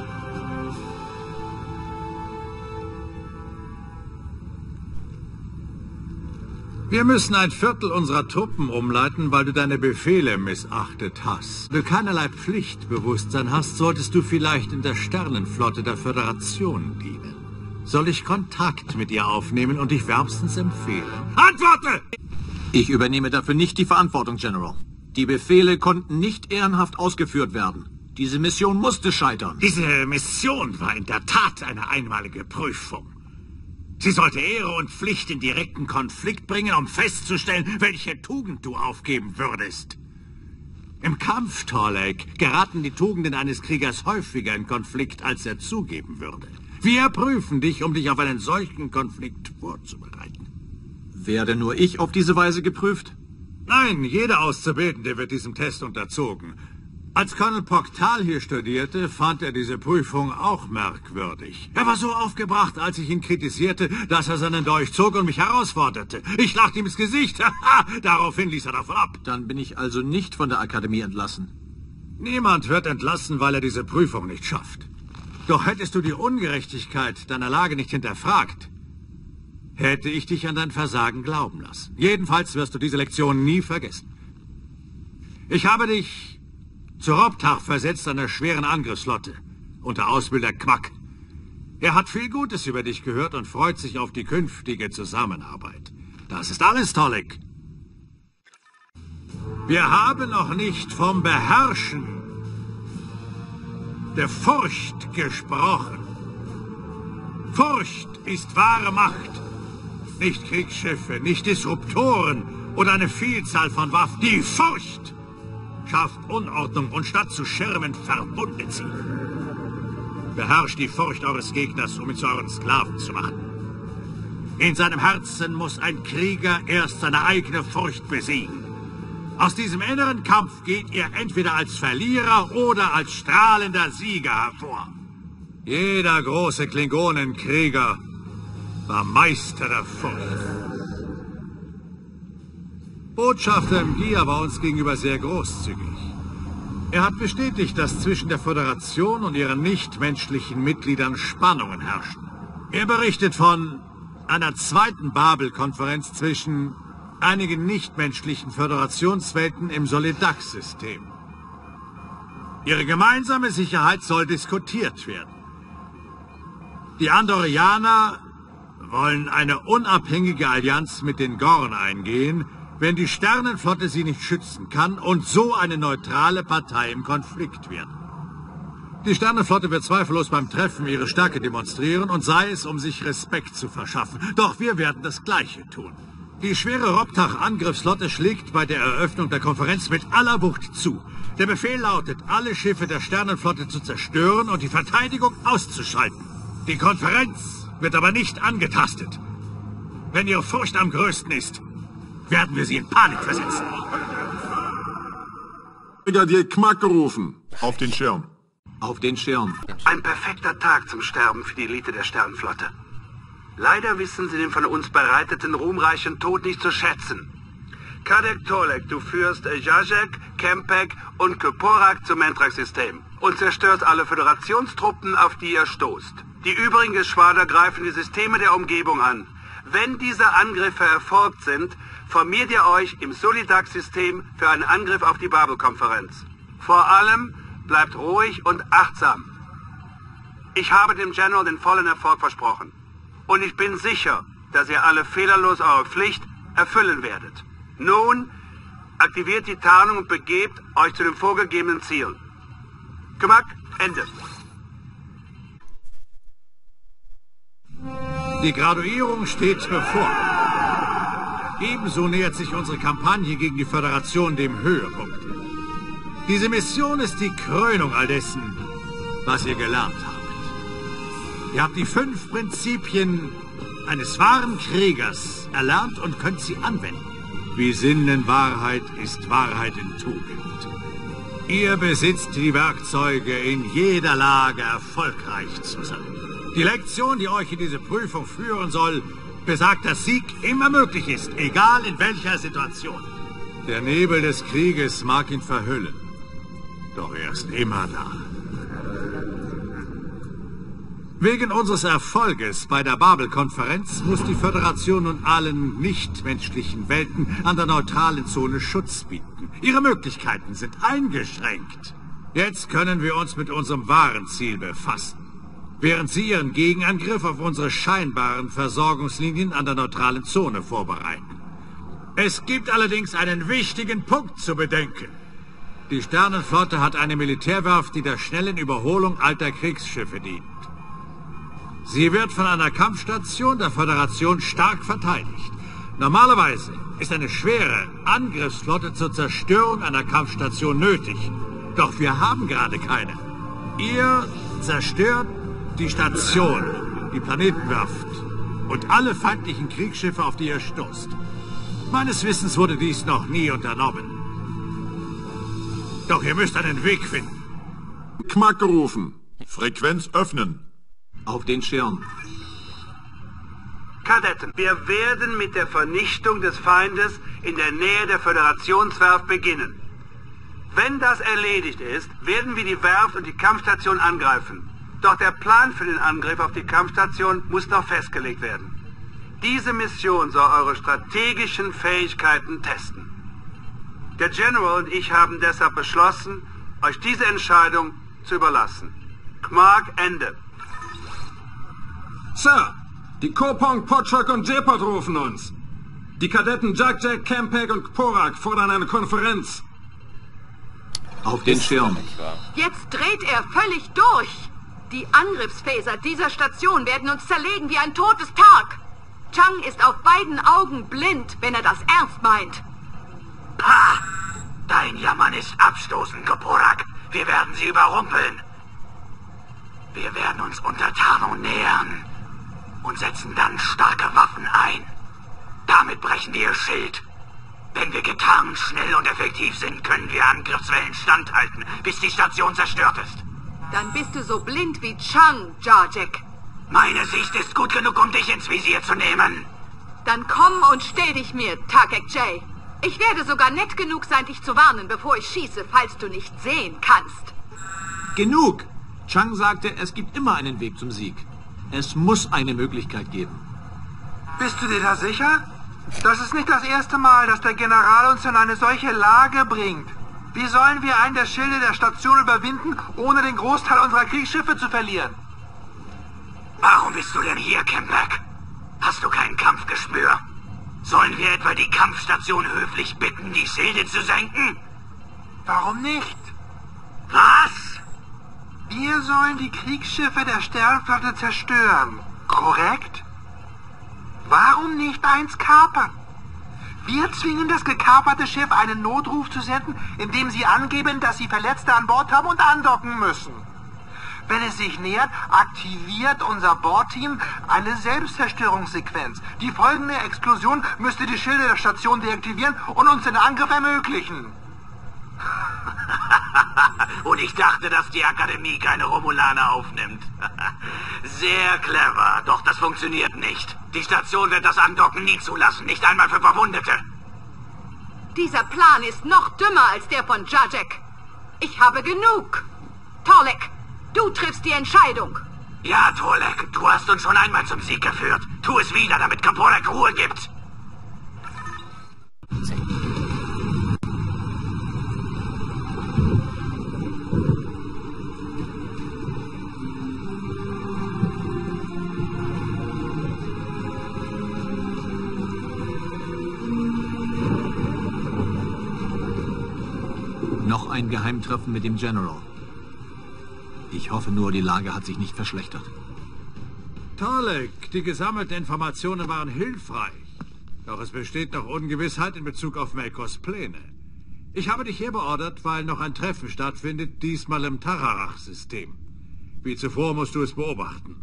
Wir müssen ein Viertel unserer Truppen umleiten, weil du deine Befehle missachtet hast. Wenn du keinerlei Pflichtbewusstsein hast, solltest du vielleicht in der Sternenflotte der Föderation dienen. Soll ich Kontakt mit ihr aufnehmen und dich wärmstens empfehlen? Antworte! Ich übernehme dafür nicht die Verantwortung, General. Die Befehle konnten nicht ehrenhaft ausgeführt werden. Diese Mission musste scheitern. Diese Mission war in der Tat eine einmalige Prüfung. Sie sollte Ehre und Pflicht in direkten Konflikt bringen, um festzustellen, welche Tugend du aufgeben würdest. Im Kampf, Torlek, geraten die Tugenden eines Kriegers häufiger in Konflikt, als er zugeben würde. Wir prüfen dich, um dich auf einen solchen Konflikt vorzubereiten. Werde nur ich auf diese Weise geprüft? Nein, jeder Auszubildende wird diesem Test unterzogen. Als Colonel Proctal hier studierte, fand er diese Prüfung auch merkwürdig. Er war so aufgebracht, als ich ihn kritisierte, dass er seinen Dolch zog und mich herausforderte. Ich lachte ihm ins Gesicht. Daraufhin ließ er davon ab. Dann bin ich also nicht von der Akademie entlassen. Niemand wird entlassen, weil er diese Prüfung nicht schafft. Doch hättest du die Ungerechtigkeit deiner Lage nicht hinterfragt, hätte ich dich an dein Versagen glauben lassen. Jedenfalls wirst du diese Lektion nie vergessen. Ich habe dich zu Robtach versetzt an der schweren Angriffsflotte, unter Ausbilder Kmak. Er hat viel Gutes über dich gehört und freut sich auf die künftige Zusammenarbeit. Das ist alles, Torlek. Wir haben noch nicht vom Beherrschen der Furcht gesprochen. Furcht ist wahre Macht. Nicht Kriegsschiffe, nicht Disruptoren oder eine Vielzahl von Waffen. Die Furcht schafft Unordnung und statt zu schirmen, verbundet sie. Beherrscht die Furcht eures Gegners, um ihn zu euren Sklaven zu machen. In seinem Herzen muss ein Krieger erst seine eigene Furcht besiegen. Aus diesem inneren Kampf geht ihr entweder als Verlierer oder als strahlender Sieger hervor. Jeder große Klingonenkrieger war Meister der Furcht. Botschafter im Gia war uns gegenüber sehr großzügig. Er hat bestätigt, dass zwischen der Föderation und ihren nichtmenschlichen Mitgliedern Spannungen herrschen. Er berichtet von einer zweiten Babel-Konferenz zwischen einigen nichtmenschlichen Föderationswelten im Solidax-System. Ihre gemeinsame Sicherheit soll diskutiert werden. Die Andorianer wollen eine unabhängige Allianz mit den Gorn eingehen, wenn die Sternenflotte sie nicht schützen kann und so eine neutrale Partei im Konflikt wird. Die Sternenflotte wird zweifellos beim Treffen ihre Stärke demonstrieren und sei es, um sich Respekt zu verschaffen. Doch wir werden das Gleiche tun. Die schwere Robtach-Angriffsflotte schlägt bei der Eröffnung der Konferenz mit aller Wucht zu. Der Befehl lautet, alle Schiffe der Sternenflotte zu zerstören und die Verteidigung auszuschalten. Die Konferenz wird aber nicht angetastet. Wenn ihre Furcht am größten ist, werden wir sie in Panik versetzen. Ich habe dir Kmak gerufen. Auf den Schirm. Auf den Schirm. Ein perfekter Tag zum Sterben für die Elite der Sternenflotte. Leider wissen sie den von uns bereiteten ruhmreichen Tod nicht zu schätzen. Kadek Tolek, du führst Jarjek, Kempek und Koporak zum Mentrax-System und zerstörst alle Föderationstruppen, auf die ihr stoßt. Die übrigen Geschwader greifen die Systeme der Umgebung an. Wenn diese Angriffe erfolgt sind, formiert ihr euch im Solidax-System für einen Angriff auf die Babel-Konferenz. Vor allem bleibt ruhig und achtsam. Ich habe dem General den vollen Erfolg versprochen. Und ich bin sicher, dass ihr alle fehlerlos eure Pflicht erfüllen werdet. Nun aktiviert die Tarnung und begebt euch zu dem vorgegebenen Ziel. Kmak, Ende. Die Graduierung steht bevor. Ebenso nähert sich unsere Kampagne gegen die Föderation dem Höhepunkt. Diese Mission ist die Krönung all dessen, was ihr gelernt habt. Ihr habt die 5 Prinzipien eines wahren Kriegers erlernt und könnt sie anwenden. Wie Sinn in Wahrheit ist Wahrheit in Tugend. Ihr besitzt die Werkzeuge, in jeder Lage erfolgreich zu sein. Die Lektion, die euch in diese Prüfung führen soll, besagt, dass Sieg immer möglich ist, egal in welcher Situation. Der Nebel des Krieges mag ihn verhüllen, doch er ist immer da. Wegen unseres Erfolges bei der Babel-Konferenz muss die Föderation und allen nichtmenschlichen Welten an der neutralen Zone Schutz bieten. Ihre Möglichkeiten sind eingeschränkt. Jetzt können wir uns mit unserem wahren Ziel befassen. Während sie ihren Gegenangriff auf unsere scheinbaren Versorgungslinien an der neutralen Zone vorbereiten. Es gibt allerdings einen wichtigen Punkt zu bedenken. Die Sternenflotte hat eine Militärwerft, die der schnellen Überholung alter Kriegsschiffe dient. Sie wird von einer Kampfstation der Föderation stark verteidigt. Normalerweise ist eine schwere Angriffsflotte zur Zerstörung einer Kampfstation nötig. Doch wir haben gerade keine. Ihr zerstört die Station, die Planetenwerft und alle feindlichen Kriegsschiffe, auf die ihr stoßt. Meines Wissens wurde dies noch nie unternommen. Doch ihr müsst einen Weg finden. Kmak gerufen. Frequenz öffnen. Auf den Schirm. Kadetten, wir werden mit der Vernichtung des Feindes in der Nähe der Föderationswerft beginnen. Wenn das erledigt ist, werden wir die Werft und die Kampfstation angreifen. Doch der Plan für den Angriff auf die Kampfstation muss noch festgelegt werden. Diese Mission soll eure strategischen Fähigkeiten testen. Der General und ich haben deshalb beschlossen, euch diese Entscheidung zu überlassen. Kmak, Ende. Sir, die Kopong, Potschak und Jepot rufen uns. Die Kadetten Jarjek, Kempek und Koporak fordern eine Konferenz. Auf den Schirm. Jetzt dreht er völlig durch. Die Angriffsphaser dieser Station werden uns zerlegen wie ein totes Tark. Chang ist auf beiden Augen blind, wenn er das ernst meint. Pah! Dein Jammern ist abstoßend, Koporak. Wir werden sie überrumpeln. Wir werden uns unter Tarnung nähern und setzen dann starke Waffen ein. Damit brechen wir ihr Schild. Wenn wir getarnt, schnell und effektiv sind, können wir Angriffswellen standhalten, bis die Station zerstört ist. Dann bist du so blind wie Chang, Jarjek. Meine Sicht ist gut genug, um dich ins Visier zu nehmen. Dann komm und stell dich mir, Takek Jay. Ich werde sogar nett genug sein, dich zu warnen, bevor ich schieße, falls du nicht sehen kannst. Genug! Chang sagte, es gibt immer einen Weg zum Sieg. Es muss eine Möglichkeit geben. Bist du dir da sicher? Das ist nicht das erste Mal, dass der General uns in eine solche Lage bringt. Wie sollen wir einen der Schilde der Station überwinden, ohne den Großteil unserer Kriegsschiffe zu verlieren? Warum bist du denn hier, Kempek? Hast du kein Kampfgespür? Sollen wir etwa die Kampfstation höflich bitten, die Schilde zu senken? Warum nicht? Was? Wir sollen die Kriegsschiffe der Sternenflotte zerstören, korrekt? Warum nicht eins kapern? Wir zwingen das gekaperte Schiff, einen Notruf zu senden, indem sie angeben, dass sie Verletzte an Bord haben und andocken müssen. Wenn es sich nähert, aktiviert unser Bordteam eine Selbstzerstörungssequenz. Die folgende Explosion müsste die Schilde der Station deaktivieren und uns den Angriff ermöglichen. Und ich dachte, dass die Akademie keine Romulaner aufnimmt. Sehr clever, doch das funktioniert nicht. Die Station wird das Andocken nie zulassen, nicht einmal für Verwundete. Dieser Plan ist noch dümmer als der von Jarjek. Ich habe genug. Tolek, du triffst die Entscheidung. Ja, Tolek, du hast uns schon einmal zum Sieg geführt. Tu es wieder, damit Koporak Ruhe gibt. Noch ein Geheimtreffen mit dem General. Ich hoffe nur, die Lage hat sich nicht verschlechtert. Tolek, die gesammelten Informationen waren hilfreich. Doch es besteht noch Ungewissheit in Bezug auf Melkors Pläne. Ich habe dich hier beordert, weil noch ein Treffen stattfindet, diesmal im Tararach-System. Wie zuvor musst du es beobachten.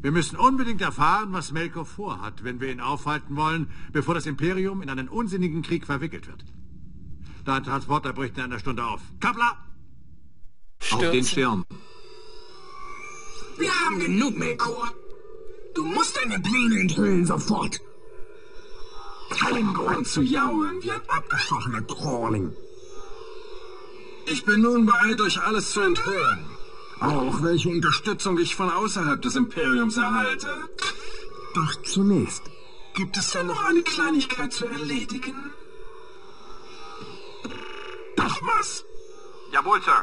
Wir müssen unbedingt erfahren, was Melkor vorhat, wenn wir ihn aufhalten wollen, bevor das Imperium in einen unsinnigen Krieg verwickelt wird. Dein Transporter bricht in einer Stunde auf. Kapla! Stürzen. Auf den Schirm. Wir haben genug, Melkor. Du musst deine Pläne enthüllen sofort. Kein Grund zu jaulen wie ein abgestochener Drohling. Ich bin nun bereit, euch alles zu enthüllen. Auch welche Unterstützung ich von außerhalb des Imperiums erhalte. Doch zunächst gibt es denn noch eine Kleinigkeit zu erledigen. Ach was? Jawohl, Sir.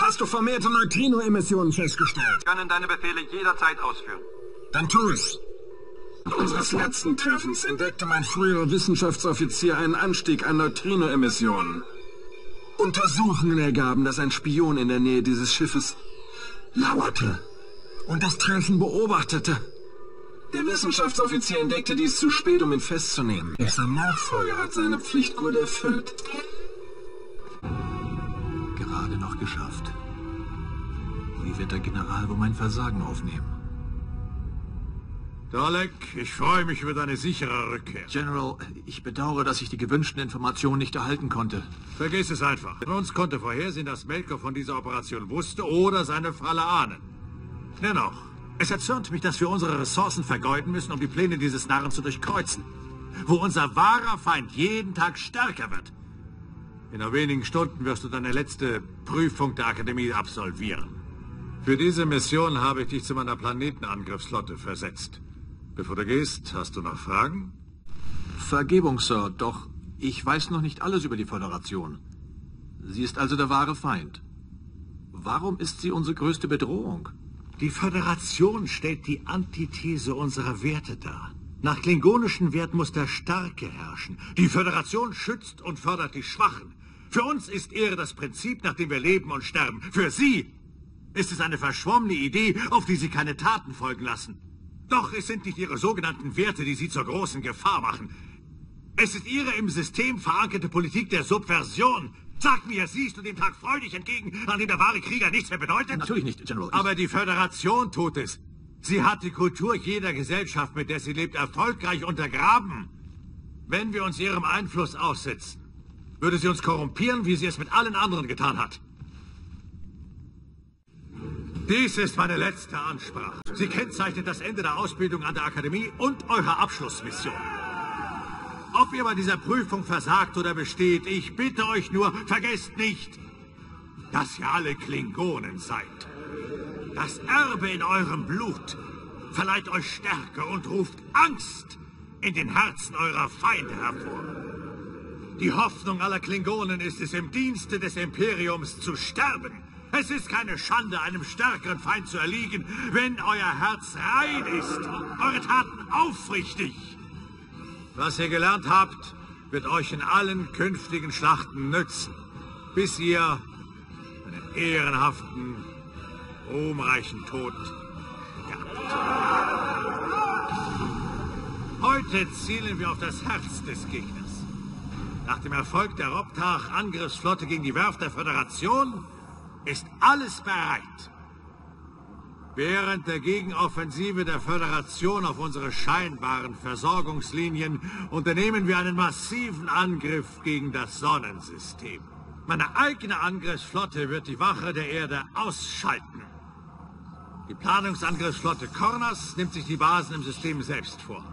Hast du vermehrte Neutrino-Emissionen festgestellt? Wir können deine Befehle jederzeit ausführen. Dann tu es. Unseres letzten Treffens entdeckte mein früherer Wissenschaftsoffizier einen Anstieg an Neutrino-Emissionen. Untersuchungen ergaben, dass ein Spion in der Nähe dieses Schiffes lauerte und das Treffen beobachtete. Der Wissenschaftsoffizier entdeckte dies zu spät, um ihn festzunehmen. Sein Nachfolger hat seine Pflicht gut erfüllt. Gerade noch geschafft. Wie wird der General wohl mein Versagen aufnehmen? Dalek, ich freue mich über deine sichere Rückkehr. General, ich bedauere, dass ich die gewünschten Informationen nicht erhalten konnte. Vergiss es einfach. Uns konnte vorhersehen, dass Melkor von dieser Operation wusste oder seine Falle ahnen. Dennoch, es erzürnt mich, dass wir unsere Ressourcen vergeuden müssen, um die Pläne dieses Narren zu durchkreuzen. Wo unser wahrer Feind jeden Tag stärker wird. In nur wenigen Stunden wirst du deine letzte Prüfung der Akademie absolvieren. Für diese Mission habe ich dich zu meiner Planetenangriffsflotte versetzt. Bevor du gehst, hast du noch Fragen? Vergebung, Sir, doch ich weiß noch nicht alles über die Föderation. Sie ist also der wahre Feind. Warum ist sie unsere größte Bedrohung? Die Föderation stellt die Antithese unserer Werte dar. Nach klingonischen Werten muss der Starke herrschen. Die Föderation schützt und fördert die Schwachen. Für uns ist Ehre das Prinzip, nach dem wir leben und sterben. Für sie ist es eine verschwommene Idee, auf die sie keine Taten folgen lassen. Doch es sind nicht ihre sogenannten Werte, die sie zur großen Gefahr machen. Es ist ihre im System verankerte Politik der Subversion. Sag mir, siehst du dem Tag freudig entgegen, an dem der wahre Krieger nichts mehr bedeutet? Natürlich nicht, General. Aber die Föderation tut es. Sie hat die Kultur jeder Gesellschaft, mit der sie lebt, erfolgreich untergraben. Wenn wir uns ihrem Einfluss aussetzen, würde sie uns korrumpieren, wie sie es mit allen anderen getan hat. Dies ist meine letzte Ansprache. Sie kennzeichnet das Ende der Ausbildung an der Akademie und eure Abschlussmission. Ob ihr bei dieser Prüfung versagt oder besteht, ich bitte euch nur, vergesst nicht, dass ihr alle Klingonen seid. Das Erbe in eurem Blut verleiht euch Stärke und ruft Angst in den Herzen eurer Feinde hervor. Die Hoffnung aller Klingonen ist es, im Dienste des Imperiums zu sterben. Es ist keine Schande, einem stärkeren Feind zu erliegen, wenn euer Herz rein ist, eure Taten aufrichtig. Was ihr gelernt habt, wird euch in allen künftigen Schlachten nützen, bis ihr einen ehrenhaften, ruhmreichen Tod gehabt. Heute zielen wir auf das Herz des Gegners. Nach dem Erfolg der Robtach-Angriffsflotte gegen die Werft der Föderation ist alles bereit. Während der Gegenoffensive der Föderation auf unsere scheinbaren Versorgungslinien unternehmen wir einen massiven Angriff gegen das Sonnensystem. Meine eigene Angriffsflotte wird die Wache der Erde ausschalten. Die Planungsangriffsflotte Corners nimmt sich die Basen im System selbst vor.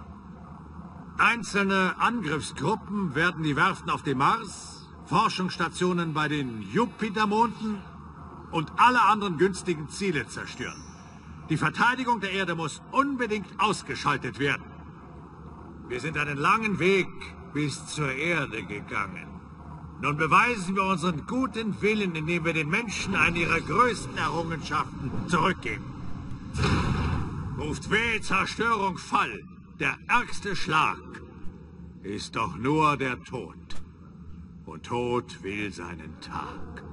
Einzelne Angriffsgruppen werden die Werften auf dem Mars, Forschungsstationen bei den Jupitermonden und alle anderen günstigen Ziele zerstören. Die Verteidigung der Erde muss unbedingt ausgeschaltet werden. Wir sind einen langen Weg bis zur Erde gegangen. Nun beweisen wir unseren guten Willen, indem wir den Menschen eine ihrer größten Errungenschaften zurückgeben. Ruft weh, Zerstörung, Fall. Der ärgste Schlag ist doch nur der Tod. Und Tod will seinen Tag.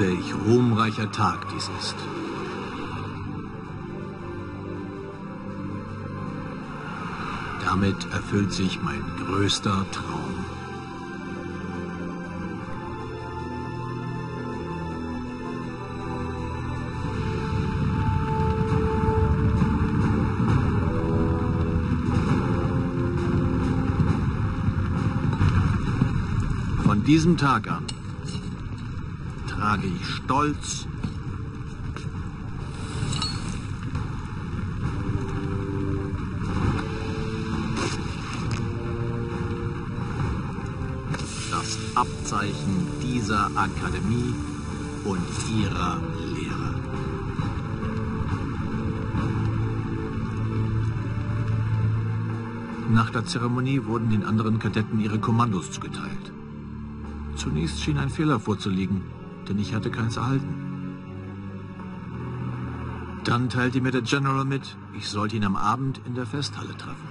Welch ruhmreicher Tag dies ist. Damit erfüllt sich mein größter Traum. Von diesem Tag an trage ich stolz das Abzeichen dieser Akademie und ihrer Lehrer. Nach der Zeremonie wurden den anderen Kadetten ihre Kommandos zugeteilt. Zunächst schien ein Fehler vorzuliegen, denn ich hatte keins erhalten. Dann teilte mir der General mit, ich sollte ihn am Abend in der Festhalle treffen.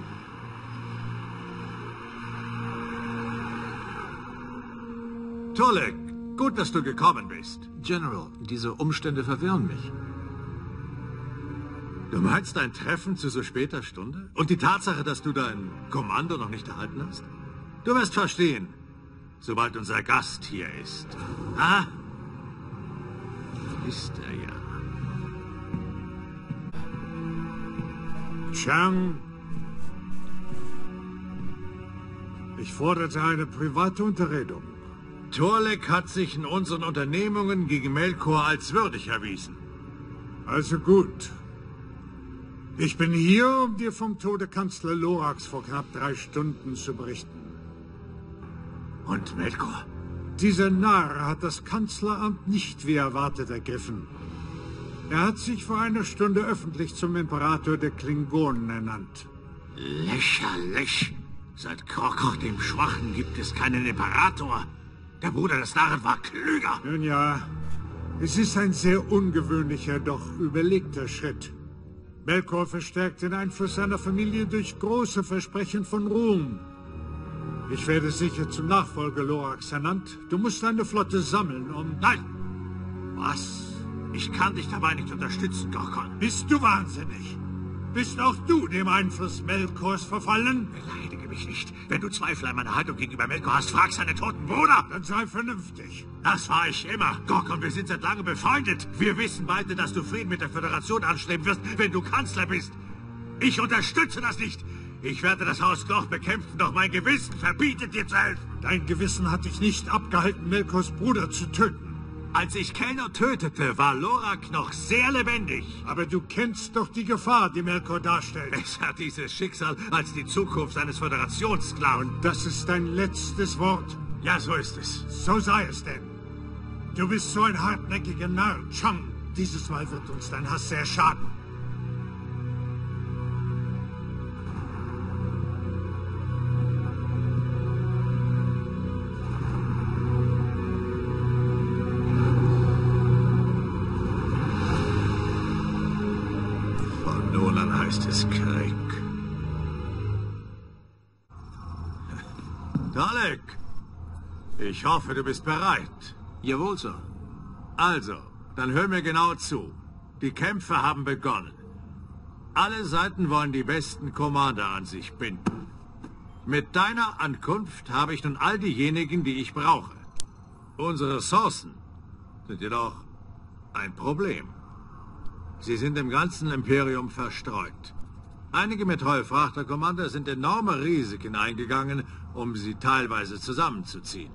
Tolek, gut, dass du gekommen bist. General, diese Umstände verwirren mich. Du meinst ein Treffen zu so später Stunde? Und die Tatsache, dass du dein Kommando noch nicht erhalten hast? Du wirst verstehen, sobald unser Gast hier ist. Ah, ist er ja. Chang, ich forderte eine private Unterredung. Tolek hat sich in unseren Unternehmungen gegen Melkor als würdig erwiesen. Also gut. Ich bin hier, um dir vom Tode Kanzler Loraks vor knapp 3 Stunden zu berichten. Und Melkor? Dieser Narr hat das Kanzleramt nicht wie erwartet ergriffen. Er hat sich vor einer Stunde öffentlich zum Imperator der Klingonen ernannt. Lächerlich! Seit Gorkon dem Schwachen gibt es keinen Imperator. Der Bruder des Narren war klüger. Nun ja, es ist ein sehr ungewöhnlicher, doch überlegter Schritt. Melkor verstärkt den Einfluss seiner Familie durch große Versprechen von Ruhm. Ich werde sicher zum Nachfolger Loraks ernannt. Du musst deine Flotte sammeln, um... Nein! Was? Ich kann dich dabei nicht unterstützen, Gorkon. Bist du wahnsinnig? Bist auch du dem Einfluss Melkors verfallen? Beleidige mich nicht. Wenn du Zweifel an meiner Haltung gegenüber Melkor hast, frag seine toten Bruder. Dann sei vernünftig. Das war ich immer. Gorkon, wir sind seit langem befreundet. Wir wissen beide, dass du Frieden mit der Föderation anstreben wirst, wenn du Kanzler bist. Ich unterstütze das nicht. Ich werde das Haus Gioch bekämpfen, doch mein Gewissen verbietet dir zu helfen. Dein Gewissen hat dich nicht abgehalten, Melkors Bruder zu töten. Als ich Kelnor tötete, war Lorak noch sehr lebendig. Aber du kennst doch die Gefahr, die Melkor darstellt. Es hat dieses Schicksal als die Zukunft seines Föderationssklaven. Und das ist dein letztes Wort? Ja, so ist es. So sei es denn. Du bist so ein hartnäckiger Narr, Chang. Dieses Mal wird uns dein Hass sehr schaden. Zajek, ich hoffe, du bist bereit. Jawohl, Sir. Also, dann hör mir genau zu. Die Kämpfe haben begonnen. Alle Seiten wollen die besten Commander an sich binden. Mit deiner Ankunft habe ich nun all diejenigen, die ich brauche. Unsere Ressourcen sind jedoch ein Problem. Sie sind im ganzen Imperium verstreut. Einige Metallfrachterkommander sind enorme Risiken eingegangen, um sie teilweise zusammenzuziehen.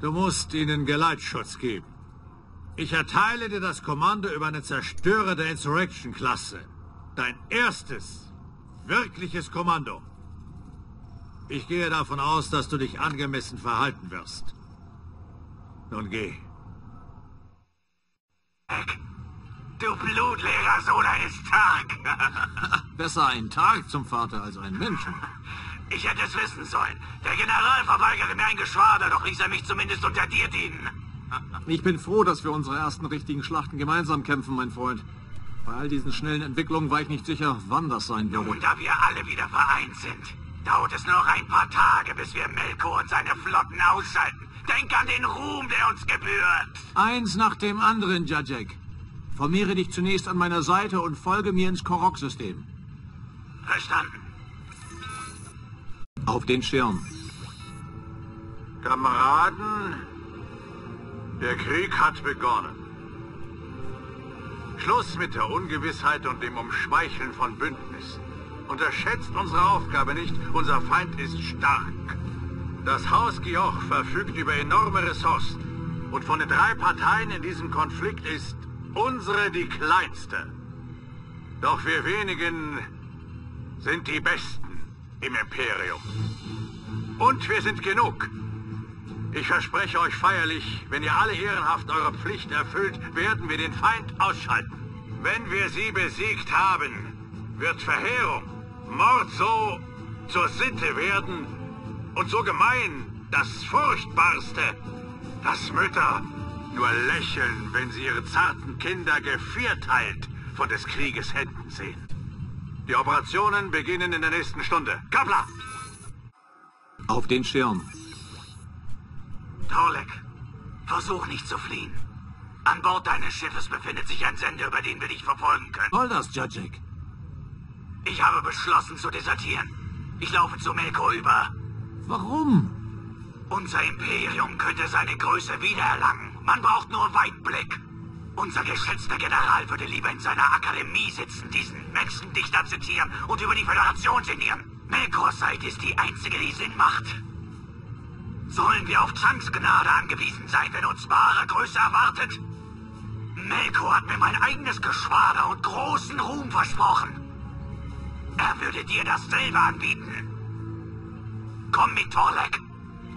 Du musst ihnen Geleitschutz geben. Ich erteile dir das Kommando über einen Zerstörer der Insurrection-Klasse. Dein erstes, wirkliches Kommando. Ich gehe davon aus, dass du dich angemessen verhalten wirst. Nun geh. Du blutleerer Sohn eines Tag! Besser ein Tag zum Vater als ein Menschen. Ich hätte es wissen sollen. Der General verweigerte mir ein Geschwader, doch ließ er mich zumindest unter dir dienen. Ich bin froh, dass wir unsere ersten richtigen Schlachten gemeinsam kämpfen, mein Freund. Bei all diesen schnellen Entwicklungen war ich nicht sicher, wann das sein wird. Nun, da wir alle wieder vereint sind, dauert es noch ein paar Tage, bis wir Melkor und seine Flotten ausschalten. Denk an den Ruhm, der uns gebührt. Eins nach dem anderen, Jarjek. Formiere dich zunächst an meiner Seite und folge mir ins Korok-System. Verstanden. Auf den Schirm. Kameraden, der Krieg hat begonnen. Schluss mit der Ungewissheit und dem Umschmeicheln von Bündnissen. Unterschätzt unsere Aufgabe nicht, unser Feind ist stark. Das Haus Gioch verfügt über enorme Ressourcen. Und von den drei Parteien in diesem Konflikt ist unsere die kleinste. Doch wir wenigen sind die Besten im Imperium. Und wir sind genug. Ich verspreche euch feierlich, wenn ihr alle ehrenhaft eure Pflicht erfüllt, werden wir den Feind ausschalten. Wenn wir sie besiegt haben, wird Verheerung, Mord so zur Sitte werden und so gemein das Furchtbarste, das Mütter nur lächeln, wenn sie ihre zarten Kinder gevierteilt von des Krieges Händen sehen. Die Operationen beginnen in der nächsten Stunde. Kapla! Auf den Schirm. Tolek, versuch nicht zu fliehen. An Bord deines Schiffes befindet sich ein Sender, über den wir dich verfolgen können. Soll das, Jarjek? Ich habe beschlossen zu desertieren. Ich laufe zu Melkor über. Warum? Unser Imperium könnte seine Größe wiedererlangen. Man braucht nur Weitblick. Unser geschätzter General würde lieber in seiner Akademie sitzen, diesen Menschendichter zitieren und über die Föderation genieren. Melkors Seite ist die einzige, die Sinn macht. Sollen wir auf Changs Gnade angewiesen sein, wenn uns wahre Größe erwartet? Melkor hat mir mein eigenes Geschwader und großen Ruhm versprochen. Er würde dir dasselbe anbieten. Komm mit, Tolek.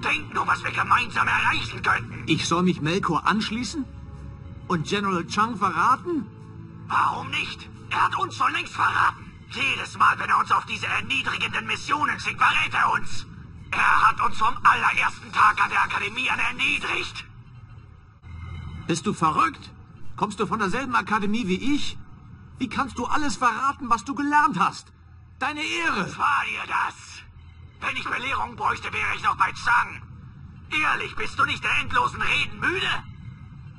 Denk nur, was wir gemeinsam erreichen könnten. Ich soll mich Melkor anschließen? Und General Chang verraten? Warum nicht? Er hat uns schon längst verraten. Jedes Mal, wenn er uns auf diese erniedrigenden Missionen schickt, verrät er uns. Er hat uns vom allerersten Tag an der Akademie an erniedrigt. Bist du verrückt? Kommst du von derselben Akademie wie ich? Wie kannst du alles verraten, was du gelernt hast? Deine Ehre! War dir das? Wenn ich Belehrung bräuchte, wäre ich noch bei Chang. Ehrlich, bist du nicht der endlosen Reden müde?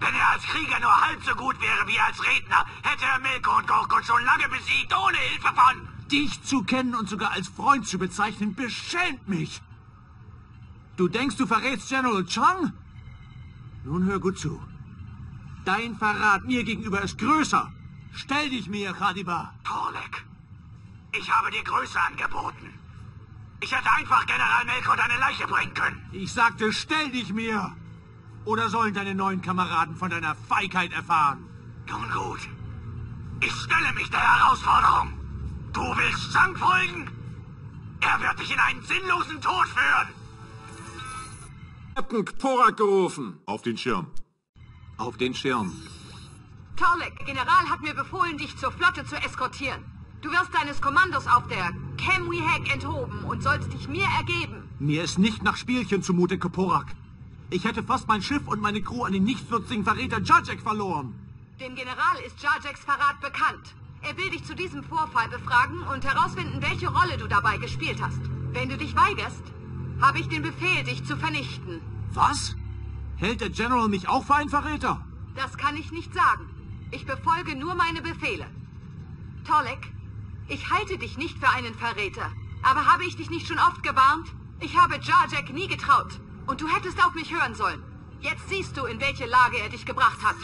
Wenn er als Krieger nur halb so gut wäre wie als Redner, hätte er Melkor und Gorkon schon lange besiegt, ohne Hilfe von... Dich zu kennen und sogar als Freund zu bezeichnen, beschämt mich. Du denkst, du verrätst General Chang? Nun hör gut zu. Dein Verrat mir gegenüber ist größer. Stell dich mir, Khadiba. Torlek, ich habe dir Größe angeboten. Ich hätte einfach General Melkor deine Leiche bringen können. Ich sagte, stell dich mir. Oder sollen deine neuen Kameraden von deiner Feigheit erfahren? Nun gut. Ich stelle mich der Herausforderung. Du willst Chang folgen? Er wird dich in einen sinnlosen Tod führen. Captain Koporak gerufen. Auf den Schirm. Auf den Schirm. Torlek, General hat mir befohlen, dich zur Flotte zu eskortieren. Du wirst deines Kommandos auf der Kemwi-Hack enthoben und sollst dich mir ergeben. Mir ist nicht nach Spielchen zumute, Koporak. Ich hätte fast mein Schiff und meine Crew an den nichtswürdigen Verräter Jarjek verloren. Dem General ist Jarjeks Verrat bekannt. Er will dich zu diesem Vorfall befragen und herausfinden, welche Rolle du dabei gespielt hast. Wenn du dich weigerst, habe ich den Befehl, dich zu vernichten. Was? Hält der General mich auch für einen Verräter? Das kann ich nicht sagen. Ich befolge nur meine Befehle. Torlek, ich halte dich nicht für einen Verräter. Aber habe ich dich nicht schon oft gewarnt? Ich habe Jarjek nie getraut. Und du hättest auf mich hören sollen. Jetzt siehst du, in welche Lage er dich gebracht hat.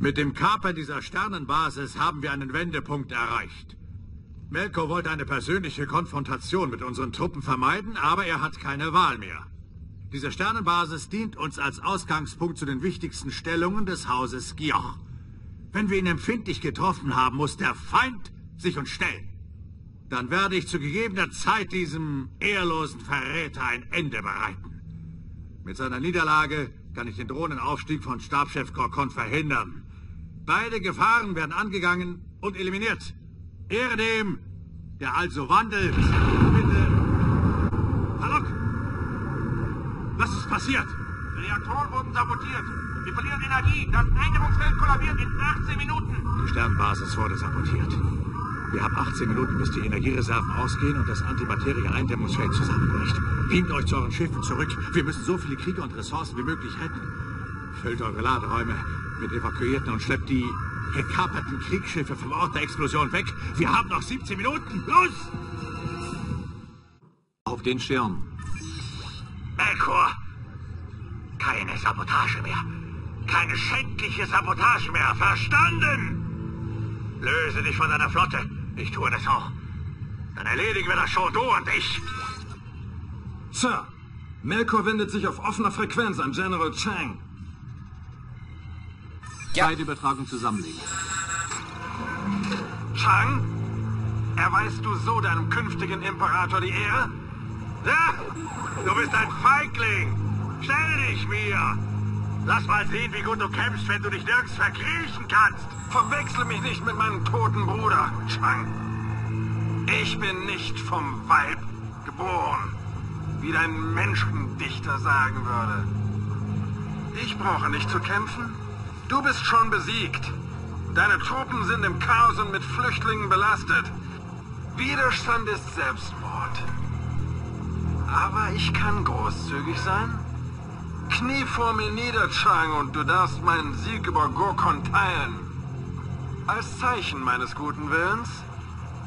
Mit dem Kaper dieser Sternenbasis haben wir einen Wendepunkt erreicht. Melkor wollte eine persönliche Konfrontation mit unseren Truppen vermeiden, aber er hat keine Wahl mehr. Diese Sternenbasis dient uns als Ausgangspunkt zu den wichtigsten Stellungen des Hauses Gioch. Wenn wir ihn empfindlich getroffen haben, muss der Feind sich uns stellen. Dann werde ich zu gegebener Zeit diesem ehrlosen Verräter ein Ende bereiten. Mit seiner Niederlage kann ich den drohenden Aufstieg von Stabschef Gorkon verhindern. Beide Gefahren werden angegangen und eliminiert. Ehre dem, der also wandelt. Bitte. Hallo? Was ist passiert? Die Reaktoren wurden sabotiert. Wir verlieren Energie. Das Einigungsfeld kollabiert in 18 Minuten. Die Sternenbasis wurde sabotiert. Wir haben 18 Minuten, bis die Energiereserven ausgehen und das Antimaterie-Eindämmungsfeld zusammenbricht. Beamt euch zu euren Schiffen zurück. Wir müssen so viele Krieger und Ressourcen wie möglich retten. Füllt eure Laderäume mit Evakuierten und schleppt die gekaperten Kriegsschiffe vom Ort der Explosion weg. Wir haben noch 17 Minuten. Los! Auf den Schirm. Melkor! Keine Sabotage mehr. Keine schändliche Sabotage mehr. Verstanden? Löse dich von deiner Flotte. Ich tue das auch. Dann erledigen wir das schon, du und ich. Sir, Melkor wendet sich auf offener Frequenz an General Chang. Ja. Zeitübertragung zusammenlegen. Chang? Erweist du so deinem künftigen Imperator die Ehre? Ja, du bist ein Feigling. Stell dich mir. Lass mal sehen, wie gut du kämpfst, wenn du dich nirgends verkriechen kannst. Verwechsel mich nicht mit meinem toten Bruder, Chang. Ich bin nicht vom Weib geboren, wie dein Menschendichter sagen würde. Ich brauche nicht zu kämpfen. Du bist schon besiegt. Deine Truppen sind im Chaos und mit Flüchtlingen belastet. Widerstand ist Selbstmord. Aber ich kann großzügig sein. Knie vor mir nieder, Chang, und du darfst meinen Sieg über Gorkon teilen. Als Zeichen meines guten Willens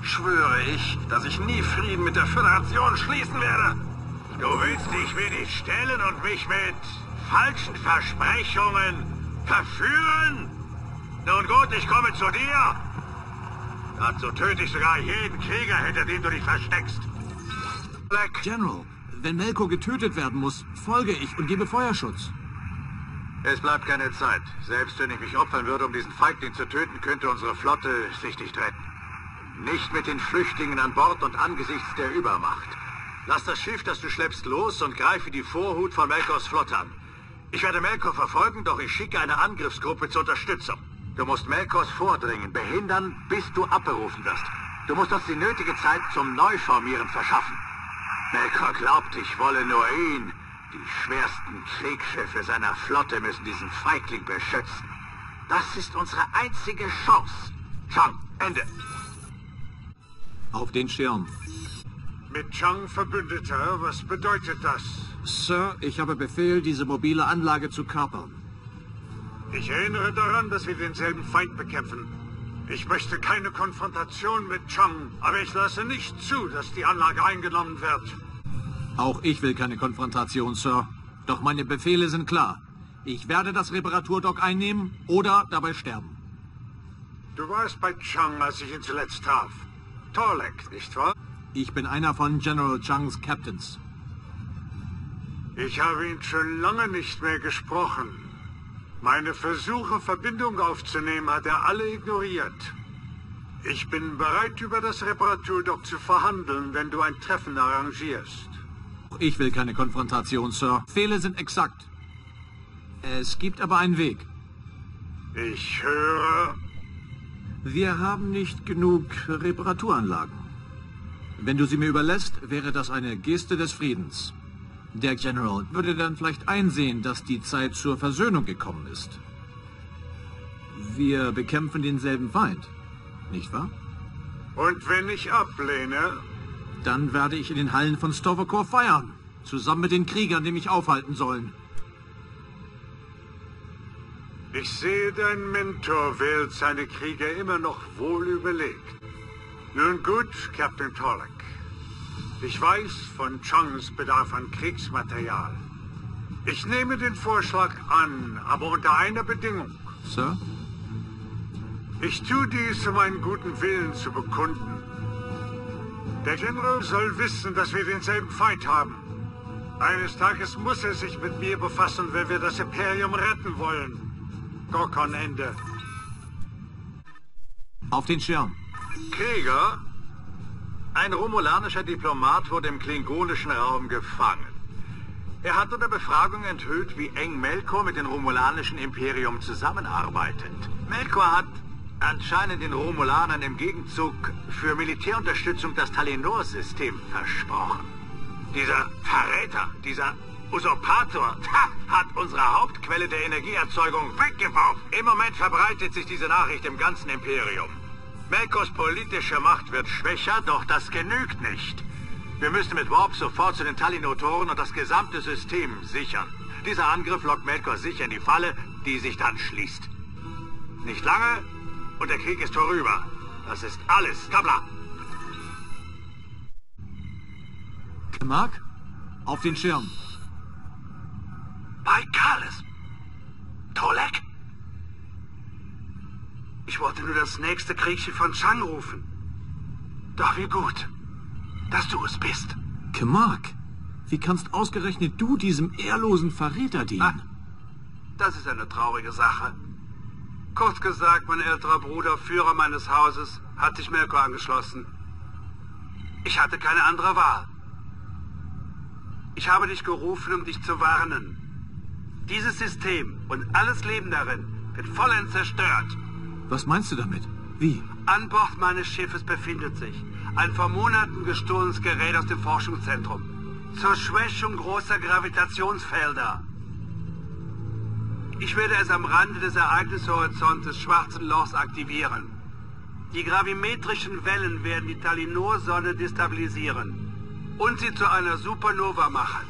schwöre ich, dass ich nie Frieden mit der Föderation schließen werde. Du willst dich mir nicht stellen und mich mit falschen Versprechungen verführen? Nun gut, ich komme zu dir. Dazu töte ich sogar jeden Krieger, hinter dem du dich versteckst. Black. General, wenn Melkor getötet werden muss, folge ich und gebe Feuerschutz. Es bleibt keine Zeit. Selbst wenn ich mich opfern würde, um diesen Feigling zu töten, könnte unsere Flotte sich nicht retten. Nicht mit den Flüchtlingen an Bord und angesichts der Übermacht. Lass das Schiff, das du schleppst, los und greife die Vorhut von Melkors Flotte an. Ich werde Melkor verfolgen, doch ich schicke eine Angriffsgruppe zur Unterstützung. Du musst Melkors Vordringen behindern, bis du abberufen wirst. Du musst uns die nötige Zeit zum Neuformieren verschaffen. Melkor glaubt, ich wolle nur ihn. Die schwersten Kriegsschiffe seiner Flotte müssen diesen Feigling beschützen. Das ist unsere einzige Chance. Chang, Ende. Auf den Schirm. Mit Chang Verbündeter, was bedeutet das? Sir, ich habe Befehl, diese mobile Anlage zu kapern. Ich erinnere daran, dass wir denselben Feind bekämpfen. Ich möchte keine Konfrontation mit Chang, aber ich lasse nicht zu, dass die Anlage eingenommen wird. Auch ich will keine Konfrontation, Sir. Doch meine Befehle sind klar. Ich werde das Reparaturdock einnehmen oder dabei sterben. Du warst bei Chang, als ich ihn zuletzt traf. Torlek, nicht wahr? Ich bin einer von General Changs Captains. Ich habe ihn schon lange nicht mehr gesprochen. Meine Versuche, Verbindung aufzunehmen, hat er alle ignoriert. Ich bin bereit, über das Reparaturdock zu verhandeln, wenn du ein Treffen arrangierst. Ich will keine Konfrontation, Sir. Befehle sind exakt. Es gibt aber einen Weg. Ich höre... Wir haben nicht genug Reparaturanlagen. Wenn du sie mir überlässt, wäre das eine Geste des Friedens. Der General würde dann vielleicht einsehen, dass die Zeit zur Versöhnung gekommen ist. Wir bekämpfen denselben Feind, nicht wahr? Und wenn ich ablehne? Dann werde ich in den Hallen von Sto-Vo-Kor feiern, zusammen mit den Kriegern, die mich aufhalten sollen. Ich sehe, dein Mentor wählt seine Krieger immer noch wohl überlegt. Nun gut, Captain Torlek. Ich weiß von Changs Bedarf an Kriegsmaterial. Ich nehme den Vorschlag an, aber unter einer Bedingung. Sir? Ich tue dies, um einen guten Willen zu bekunden. Der General soll wissen, dass wir denselben Feind haben. Eines Tages muss er sich mit mir befassen, wenn wir das Imperium retten wollen. Gorkon Ende. Auf den Schirm. Krieger? Ein romulanischer Diplomat wurde im klingonischen Raum gefangen. Er hat unter Befragung enthüllt, wie eng Melkor mit dem romulanischen Imperium zusammenarbeitet. Melkor hat anscheinend den Romulanern im Gegenzug für Militärunterstützung das Talinor-System versprochen. Dieser Verräter, dieser Usurpator, hat unsere Hauptquelle der Energieerzeugung weggeworfen. Im Moment verbreitet sich diese Nachricht im ganzen Imperium. Melkors politische Macht wird schwächer, doch das genügt nicht. Wir müssen mit Warp sofort zu den Talinotoren und das gesamte System sichern. Dieser Angriff lockt Melkor sicher in die Falle, die sich dann schließt. Nicht lange und der Krieg ist vorüber. Das ist alles. Tabla! Kmak, auf den Schirm. Bei Kahless. Torlek? Ich wollte nur das nächste Kriegsschiff von Chang rufen. Doch wie gut, dass du es bist. Kmak, wie kannst ausgerechnet du diesem ehrlosen Verräter dienen? Ach, das ist eine traurige Sache. Kurz gesagt, mein älterer Bruder, Führer meines Hauses, hat sich Melkor angeschlossen. Ich hatte keine andere Wahl. Ich habe dich gerufen, um dich zu warnen. Dieses System und alles Leben darin wird vollends zerstört. Was meinst du damit? Wie? An Bord meines Schiffes befindet sich ein vor Monaten gestohlenes Gerät aus dem Forschungszentrum zur Schwächung großer Gravitationsfelder. Ich werde es am Rande des Ereignishorizonts des Schwarzen Lochs aktivieren. Die gravimetrischen Wellen werden die Talinor-Sonne destabilisieren und sie zu einer Supernova machen.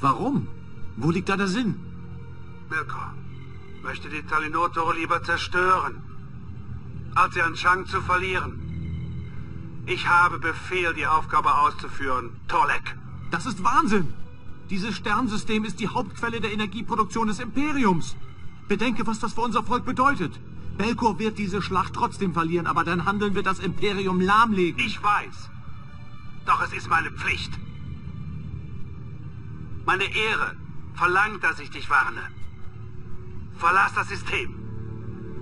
Warum? Wo liegt da der Sinn? Melkor möchte die Talinor-Tore lieber zerstören, als sie an Chang zu verlieren. Ich habe Befehl, die Aufgabe auszuführen, Torlek. Das ist Wahnsinn! Dieses Sternsystem ist die Hauptquelle der Energieproduktion des Imperiums. Bedenke, was das für unser Volk bedeutet. Melkor wird diese Schlacht trotzdem verlieren, aber dann handeln wir das Imperium lahmlegen. Ich weiß. Doch es ist meine Pflicht. Meine Ehre verlangt, dass ich dich warne. Verlass das System.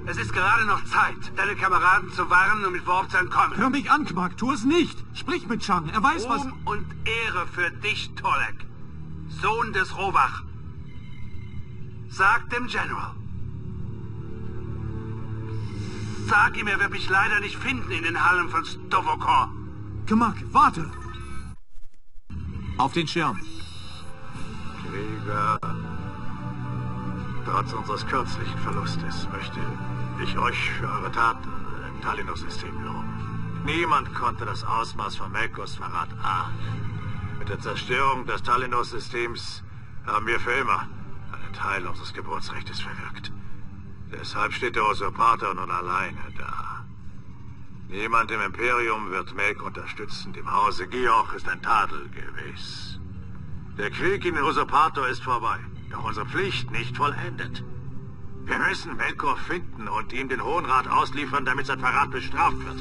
Es ist gerade noch Zeit, deine Kameraden zu warnen und mit Warp zu entkommen. Hör mich an, Kmak, tu es nicht. Sprich mit Chang, er weiß was... Ruhm und Ehre für dich, Torlek, Sohn des Rohrbach. Sag dem General. Sag ihm, er wird mich leider nicht finden in den Hallen von Sto-Vo-Kor. Kmak, warte. Auf den Schirm. Krieger... Trotz unseres kürzlichen Verlustes möchte ich euch für eure Taten im Talinor-System loben. Niemand konnte das Ausmaß von Melkors Verrat ahnen. Mit der Zerstörung des Talinor-Systems haben wir für immer einen Teil unseres Geburtsrechtes verwirkt. Deshalb steht der Usurpator nun alleine da. Niemand im Imperium wird Melk unterstützen. Dem Hause Gioch ist ein Tadel gewiss. Der Krieg gegen den Usurpator ist vorbei, doch unsere Pflicht nicht vollendet. Wir müssen Melkor finden und ihm den Hohen Rat ausliefern, damit sein Verrat bestraft wird.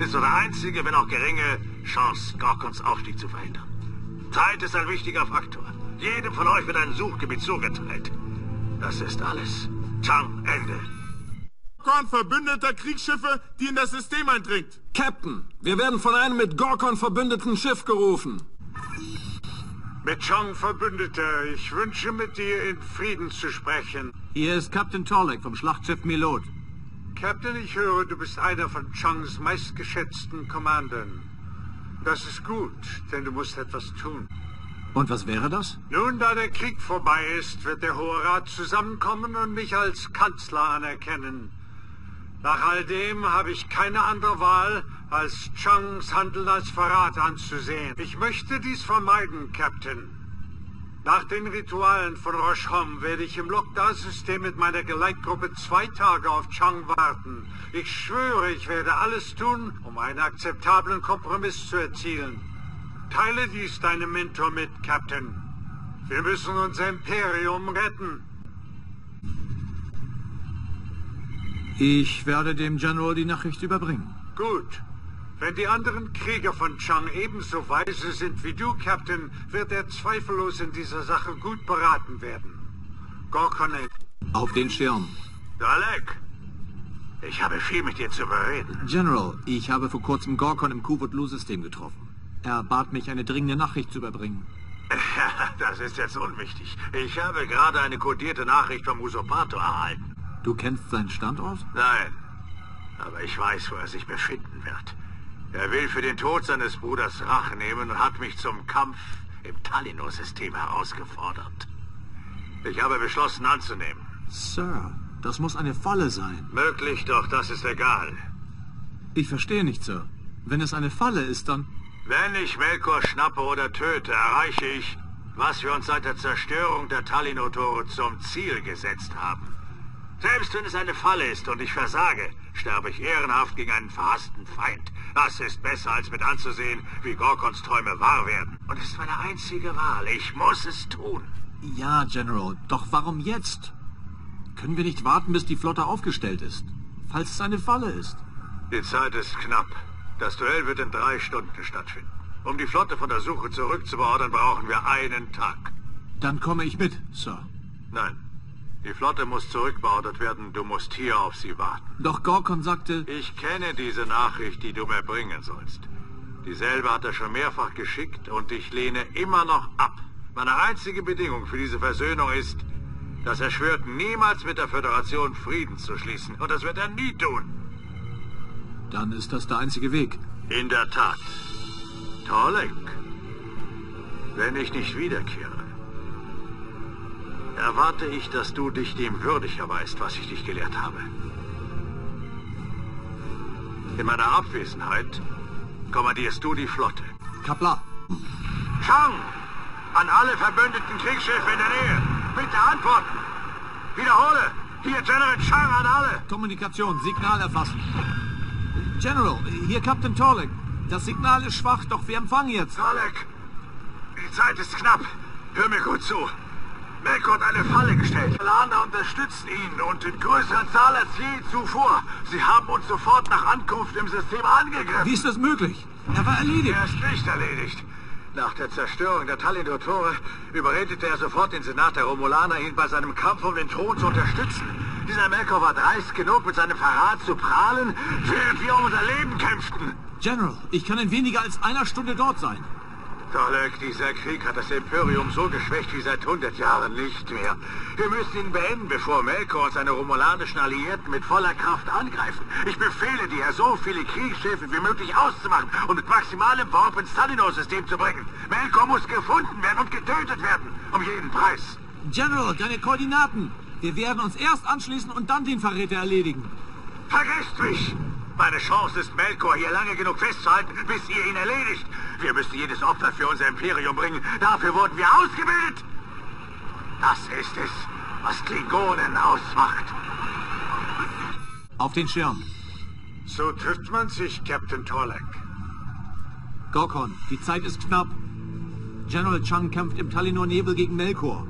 Ist unsere einzige, wenn auch geringe, Chance, Gorkons Aufstieg zu verhindern. Zeit ist ein wichtiger Faktor. Jedem von euch wird ein Suchgebiet zugeteilt. Das ist alles. Chang, Ende. Gorkon verbündeter Kriegsschiffe, die in das System eindringt. Captain, wir werden von einem mit Gorkon verbündeten Schiff gerufen. Mit Chang Verbündeter, ich wünsche mit dir in Frieden zu sprechen. Hier ist Captain Torlek vom Schlachtschiff Milot. Captain, ich höre, du bist einer von Changs meistgeschätzten Kommandern. Das ist gut, denn du musst etwas tun. Und was wäre das? Nun, da der Krieg vorbei ist, wird der Hohe Rat zusammenkommen und mich als Kanzler anerkennen. Nach all dem habe ich keine andere Wahl, als Changs Handeln als Verrat anzusehen. Ich möchte dies vermeiden, Captain. Nach den Ritualen von Rosh Hom werde ich im Lockdown-System mit meiner Geleitgruppe 2 Tage auf Chang warten. Ich schwöre, ich werde alles tun, um einen akzeptablen Kompromiss zu erzielen. Teile dies deinem Mentor mit, Captain. Wir müssen unser Imperium retten. Ich werde dem General die Nachricht überbringen. Gut. Wenn die anderen Krieger von Chang ebenso weise sind wie du, Captain, wird er zweifellos in dieser Sache gut beraten werden. Gorkonek. Auf den Schirm. Dalek! Ich habe viel mit dir zu bereden. General, ich habe vor kurzem Gorkon im Q-Vot-Lu-System getroffen. Er bat mich, eine dringende Nachricht zu überbringen. Das ist jetzt unwichtig. Ich habe gerade eine kodierte Nachricht vom Usurpator erhalten. Du kennst seinen Standort? Nein, aber ich weiß, wo er sich befinden wird. Er will für den Tod seines Bruders Rache nehmen und hat mich zum Kampf im Talinor-System herausgefordert. Ich habe beschlossen anzunehmen. Sir, das muss eine Falle sein. Möglich, doch das ist egal. Ich verstehe nicht, Sir. Wenn es eine Falle ist, dann... Wenn ich Melkor schnappe oder töte, erreiche ich, was wir uns seit der Zerstörung der Talinor-Tore zum Ziel gesetzt haben. Selbst wenn es eine Falle ist und ich versage, sterbe ich ehrenhaft gegen einen verhassten Feind. Das ist besser, als mit anzusehen, wie Gorkons Träume wahr werden. Und es ist meine einzige Wahl. Ich muss es tun. Ja, General. Doch warum jetzt? Können wir nicht warten, bis die Flotte aufgestellt ist? Falls es eine Falle ist. Die Zeit ist knapp. Das Duell wird in 3 Stunden stattfinden. Um die Flotte von der Suche zurückzubeordern, brauchen wir einen Tag. Dann komme ich mit, Sir. Nein. Die Flotte muss zurückbeordert werden. Du musst hier auf sie warten. Doch Gorkon sagte... Ich kenne diese Nachricht, die du mir bringen sollst. Dieselbe hat er schon mehrfach geschickt und ich lehne immer noch ab. Meine einzige Bedingung für diese Versöhnung ist, dass er schwört, niemals mit der Föderation Frieden zu schließen. Und das wird er nie tun. Dann ist das der einzige Weg. In der Tat. Torlek, wenn ich nicht wiederkehre, erwarte ich, dass du dich dem würdig erweist, was ich dich gelehrt habe. In meiner Abwesenheit kommandierst du die Flotte. Kapla. Chang! An alle verbündeten Kriegsschiffe in der Nähe! Bitte antworten! Wiederhole! Hier General Chang an alle! Kommunikation, Signal erfassen. General, hier Captain Torlek. Das Signal ist schwach, doch wir empfangen jetzt. Torlek, die Zeit ist knapp. Hör mir gut zu. Melkor hat eine Falle gestellt. Laner unterstützen ihn und in größerer Zahl als je zuvor. Sie haben uns sofort nach Ankunft im System angegriffen. Wie ist das möglich? Er war erledigt. Er ist nicht erledigt. Nach der Zerstörung der Talinor-Tore überredete er sofort den Senat der Romulaner, ihn bei seinem Kampf um den Thron zu unterstützen. Dieser Melkor war dreist genug, mit seinem Verrat zu prahlen, während wir um unser Leben kämpften. General, ich kann in weniger als einer Stunde dort sein. Torlek, dieser Krieg hat das Imperium so geschwächt wie seit 100 Jahren nicht mehr. Wir müssen ihn beenden, bevor Melkor und seine romulanischen Alliierten mit voller Kraft angreifen. Ich befehle dir, so viele Kriegsschiffe wie möglich auszumachen und mit maximalem Warp ins Talinor-System zu bringen. Melkor muss gefunden werden und getötet werden, um jeden Preis. General, deine Koordinaten. Wir werden uns erst anschließen und dann den Verräter erledigen. Vergesst mich! Meine Chance ist, Melkor hier lange genug festzuhalten, bis ihr ihn erledigt. Wir müssen jedes Opfer für unser Imperium bringen. Dafür wurden wir ausgebildet. Das ist es, was Klingonen ausmacht. Auf den Schirm. So trifft man sich, Captain Torlak. Gorkon, die Zeit ist knapp. General Chang kämpft im Talinor-Nebel gegen Melkor.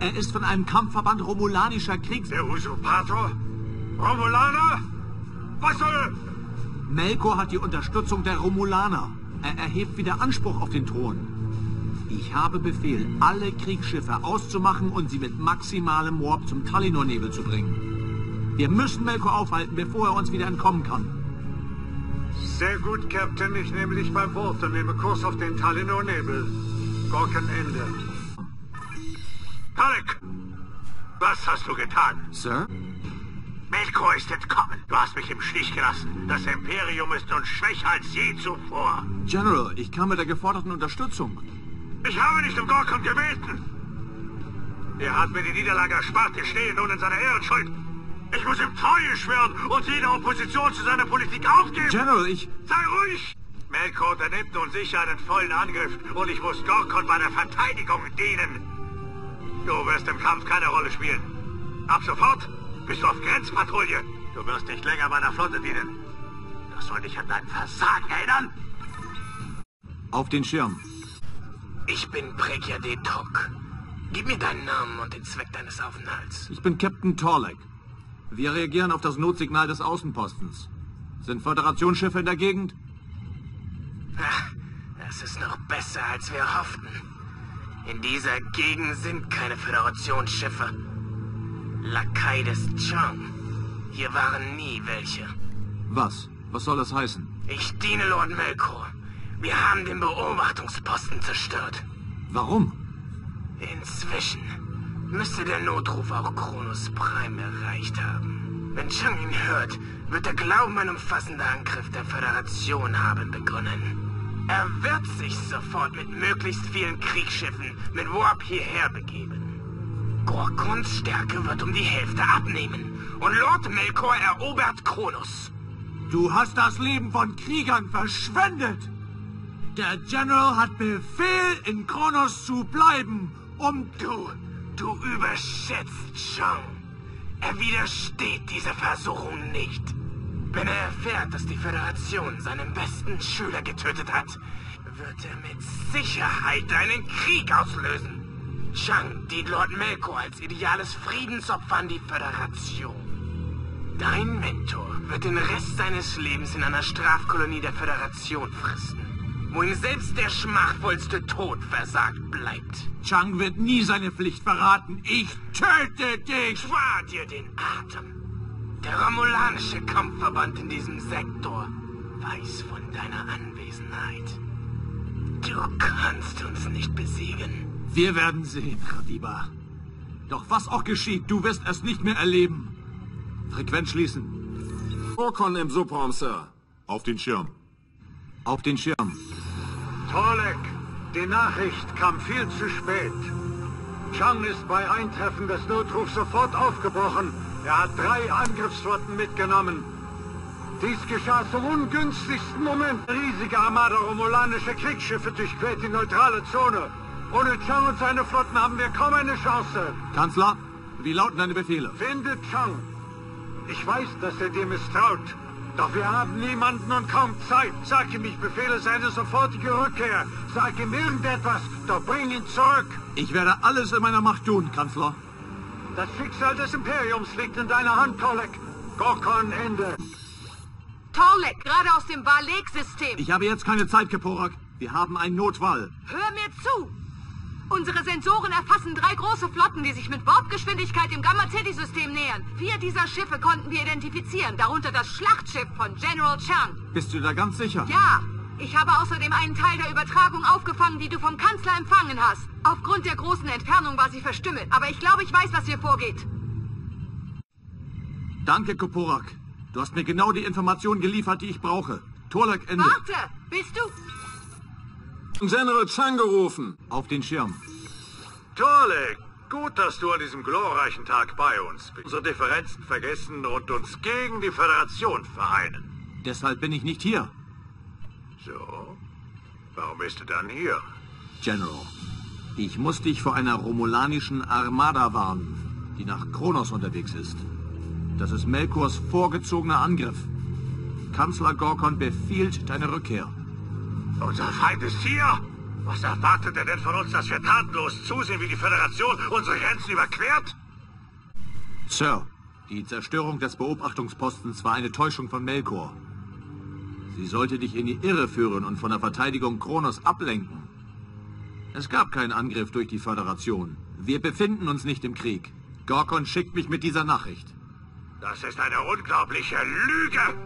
Er ist von einem Kampfverband romulanischer Kriegs... Der Usurpator? Romulaner? Was soll... Melkor hat die Unterstützung der Romulaner. Er erhebt wieder Anspruch auf den Thron. Ich habe Befehl, alle Kriegsschiffe auszumachen und sie mit maximalem Warp zum Talinor-Nebel zu bringen. Wir müssen Melkor aufhalten, bevor er uns wieder entkommen kann. Sehr gut, Captain. Ich nehme dich beim Wort und nehme Kurs auf den Talinor-Nebel. Gorkenende. Torlak! Was hast du getan? Sir? Melkor ist entkommen. Du hast mich im Stich gelassen. Das Imperium ist nun schwächer als je zuvor. General, ich kam mit der geforderten Unterstützung. Ich habe nicht um Gorkon gebeten. Er hat mir die Niederlage erspart, wir stehen nun in seiner Ehrenschuld. Ich muss ihm Treue schwören und jede Opposition zu seiner Politik aufgeben. General, ich... Sei ruhig! Melkor unternimmt nun sicher einen vollen Angriff und ich muss Gorkon bei der Verteidigung dienen. Du wirst im Kampf keine Rolle spielen. Ab sofort bist du auf Grenzpatrouille. Du wirst nicht länger meiner Flotte dienen. Das soll dich an dein Versagen erinnern. Auf den Schirm. Ich bin Pregia de Tok. Gib mir deinen Namen und den Zweck deines Aufenthalts. Ich bin Captain Torlak. Wir reagieren auf das Notsignal des Außenpostens. Sind Föderationsschiffe in der Gegend? Ach, das ist noch besser, als wir hofften. In dieser Gegend sind keine Föderationsschiffe. Lakai des Chang. Hier waren nie welche. Was? Was soll das heißen? Ich diene Lord Melkor. Wir haben den Beobachtungsposten zerstört. Warum? Inzwischen müsste der Notruf auch Kronos Prime erreicht haben. Wenn Chang ihn hört, wird er glauben, ein umfassender Angriff der Föderation haben begonnen. Er wird sich sofort mit möglichst vielen Kriegsschiffen mit Warp hierher begeben. Gorkons Stärke wird um die Hälfte abnehmen und Lord Melkor erobert Kronos. Du hast das Leben von Kriegern verschwendet! Der General hat Befehl, in Kronos zu bleiben, um... Du überschätzt Chang. Er widersteht dieser Versuchung nicht. Wenn er erfährt, dass die Föderation seinen besten Schüler getötet hat, wird er mit Sicherheit einen Krieg auslösen. Chang dient Lord Melkor als ideales Friedensopfer an die Föderation. Dein Mentor wird den Rest seines Lebens in einer Strafkolonie der Föderation fristen, wo ihm selbst der schmachvollste Tod versagt bleibt. Chang wird nie seine Pflicht verraten. Ich töte dich! Ich schwör dir den Atem. Der romulanische Kampfverband in diesem Sektor weiß von deiner Anwesenheit. Du kannst uns nicht besiegen. Wir werden sehen, Khadiba. Doch was auch geschieht, du wirst es nicht mehr erleben. Frequenz schließen. Gorkon im Subraum, Sir. Auf den Schirm. Auf den Schirm. Torlak, die Nachricht kam viel zu spät. Chang ist bei Eintreffen des Notrufs sofort aufgebrochen. Er hat 3 Angriffsflotten mitgenommen. Dies geschah zum ungünstigsten Moment. Eine riesige Armada romulanischer Kriegsschiffe durchquert die neutrale Zone. Ohne Chang und seine Flotten haben wir kaum eine Chance. Kanzler, wie lauten deine Befehle? Findet Chang. Ich weiß, dass er dir misstraut. Doch wir haben niemanden und kaum Zeit. Sag ihm, ich befehle seine sofortige Rückkehr. Sag ihm irgendetwas, doch bring ihn zurück. Ich werde alles in meiner Macht tun, Kanzler. Das Schicksal des Imperiums liegt in deiner Hand, Torlak. Gorkon, Ende. Torlak, gerade aus dem Wahl-Leg-System. Ich habe jetzt keine Zeit, Koporak. Wir haben einen Notfall. Hör mir zu. Unsere Sensoren erfassen 3 große Flotten, die sich mit Warpgeschwindigkeit im Gamma-City-System nähern. 4 dieser Schiffe konnten wir identifizieren, darunter das Schlachtschiff von General Chang. Bist du da ganz sicher? Ja. Ich habe außerdem einen Teil der Übertragung aufgefangen, die du vom Kanzler empfangen hast. Aufgrund der großen Entfernung war sie verstümmelt, aber ich glaube, ich weiß, was hier vorgeht. Danke, Koporak. Du hast mir genau die Informationen geliefert, die ich brauche. Torlak, Ende. Warte! Bist du... General Chang gerufen. Auf den Schirm. Torlak, Gut, dass du an diesem glorreichen Tag bei uns bist. Unsere Differenzen vergessen und uns gegen die Föderation vereinen. Deshalb bin ich nicht hier. So? Warum bist du dann hier? General, ich muss dich vor einer romulanischen Armada warnen, die nach Kronos unterwegs ist. Das ist Melkors vorgezogener Angriff. Kanzler Gorkon befiehlt deine Rückkehr. Unser Feind ist hier? Was erwartet er denn von uns, dass wir tatenlos zusehen, wie die Föderation unsere Grenzen überquert? Sir, die Zerstörung des Beobachtungspostens war eine Täuschung von Melkor. Sie sollte dich in die Irre führen und von der Verteidigung Kronos ablenken. Es gab keinen Angriff durch die Föderation. Wir befinden uns nicht im Krieg. Gorkon schickt mich mit dieser Nachricht. Das ist eine unglaubliche Lüge!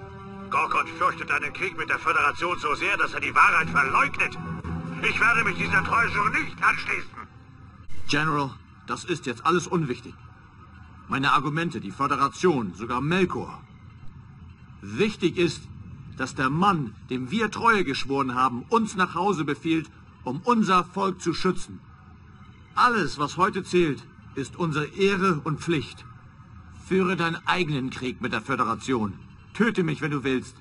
Gorkon fürchtet einen Krieg mit der Föderation so sehr, dass er die Wahrheit verleugnet. Ich werde mich dieser Täuschung nicht anschließen. General, das ist jetzt alles unwichtig. Meine Argumente, die Föderation, sogar Melkor. Wichtig ist, dass der Mann, dem wir Treue geschworen haben, uns nach Hause befiehlt, um unser Volk zu schützen. Alles, was heute zählt, ist unsere Ehre und Pflicht. Führe deinen eigenen Krieg mit der Föderation. Töte mich, wenn du willst.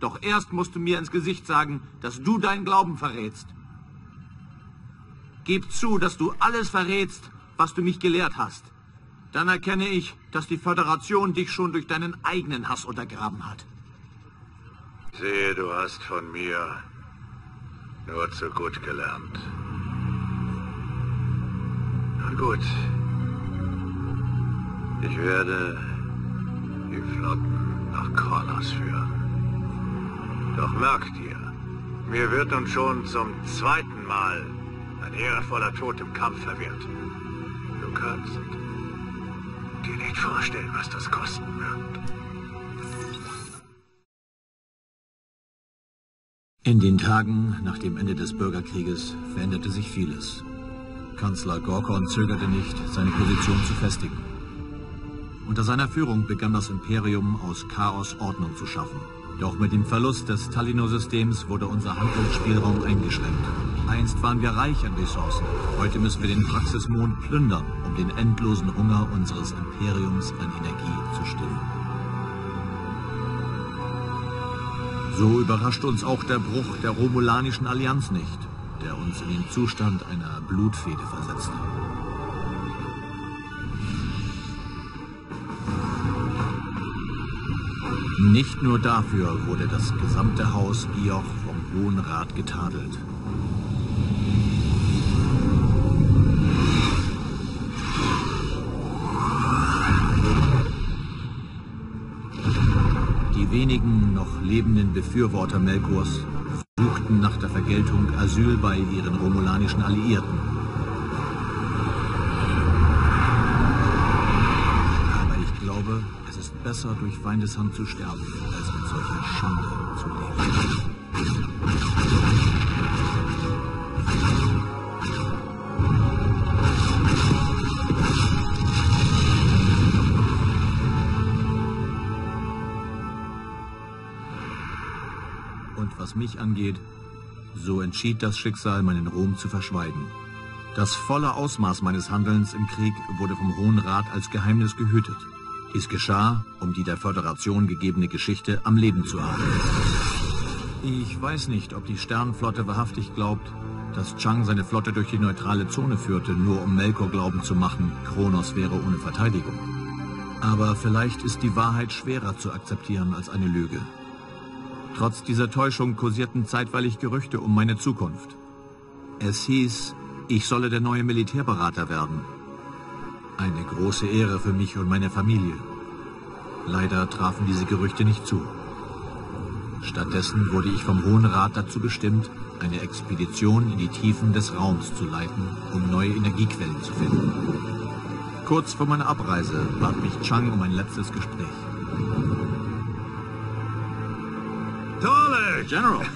Doch erst musst du mir ins Gesicht sagen, dass du deinen Glauben verrätst. Gib zu, dass du alles verrätst, was du mich gelehrt hast. Dann erkenne ich, dass die Föderation dich schon durch deinen eigenen Hass untergraben hat. Sehe, du hast von mir nur zu gut gelernt. Nun gut. Ich werde die Flotten nach Kronos führen. Doch merkt ihr, mir wird nun schon zum zweiten Mal ein ehrenvoller Tod im Kampf verwehrt. Du kannst dir nicht vorstellen, was das kosten wird. In den Tagen nach dem Ende des Bürgerkrieges veränderte sich vieles. Kanzler Gorkon zögerte nicht, seine Position zu festigen. Unter seiner Führung begann das Imperium aus Chaos Ordnung zu schaffen. Doch mit dem Verlust des Talinor-Systems wurde unser Handlungsspielraum eingeschränkt. Einst waren wir reich an Ressourcen. Heute müssen wir den Praxismond plündern, um den endlosen Hunger unseres Imperiums an Energie zu stillen. So überrascht uns auch der Bruch der Romulanischen Allianz nicht, der uns in den Zustand einer Blutfehde versetzte. Nicht nur dafür wurde das gesamte Haus Gioch vom Hohen Rat getadelt. Die wenigen noch lebenden Befürworter Melkors suchten nach der Vergeltung Asyl bei ihren romulanischen Alliierten. Aber ich glaube, es ist besser, durch Feindeshand zu sterben, als mit solcher Schande zu leben. Und was mich angeht, so entschied das Schicksal, meinen Ruhm zu verschweigen. Das volle Ausmaß meines Handelns im Krieg wurde vom Hohen Rat als Geheimnis gehütet. Dies geschah, um die der Föderation gegebene Geschichte am Leben zu halten. Ich weiß nicht, ob die Sternenflotte wahrhaftig glaubt, dass Chang seine Flotte durch die neutrale Zone führte, nur um Melkor glauben zu machen, Kronos wäre ohne Verteidigung. Aber vielleicht ist die Wahrheit schwerer zu akzeptieren als eine Lüge. Trotz dieser Täuschung kursierten zeitweilig Gerüchte um meine Zukunft. Es hieß, ich solle der neue Militärberater werden. Eine große Ehre für mich und meine Familie. Leider trafen diese Gerüchte nicht zu. Stattdessen wurde ich vom Hohen Rat dazu bestimmt, eine Expedition in die Tiefen des Raums zu leiten, um neue Energiequellen zu finden. Kurz vor meiner Abreise bat mich Chang um ein letztes Gespräch. Tolle! General!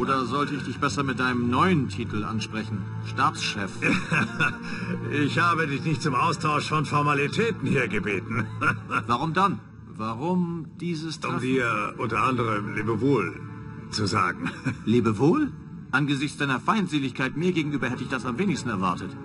Oder sollte ich dich besser mit deinem neuen Titel ansprechen? Stabschef. Ich habe dich nicht zum Austausch von Formalitäten hier gebeten. Warum dann? Warum dieses Treffen? Um dir unter anderem Lebewohl zu sagen. Lebewohl? Angesichts deiner Feindseligkeit mir gegenüber hätte ich das am wenigsten erwartet.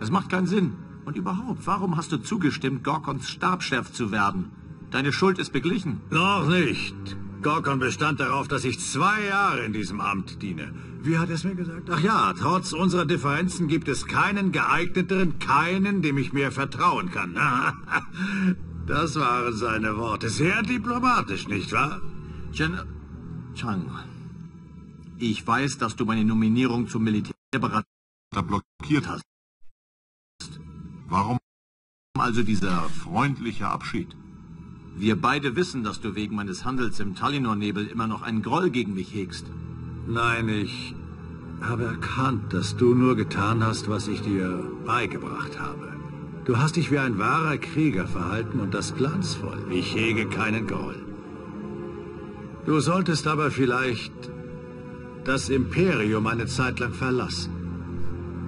Das macht keinen Sinn. Und überhaupt, warum hast du zugestimmt, Gorkons Stabschef zu werden? Deine Schuld ist beglichen. Noch nicht. Gorkon bestand darauf, dass ich 2 Jahre in diesem Amt diene. Wie hat er es mir gesagt? Ach ja, trotz unserer Differenzen gibt es keinen geeigneteren, keinen, dem ich mehr vertrauen kann. Das waren seine Worte. Sehr diplomatisch, nicht wahr? General Chang, ich weiß, dass du meine Nominierung zum Militärberater blockiert hast. Warum also dieser freundliche Abschied? Wir beide wissen, dass du wegen meines Handels im Talinor-Nebel immer noch einen Groll gegen mich hegst. Nein, ich habe erkannt, dass du nur getan hast, was ich dir beigebracht habe. Du hast dich wie ein wahrer Krieger verhalten und das glanzvoll. Ich hege keinen Groll. Du solltest aber vielleicht das Imperium eine Zeit lang verlassen.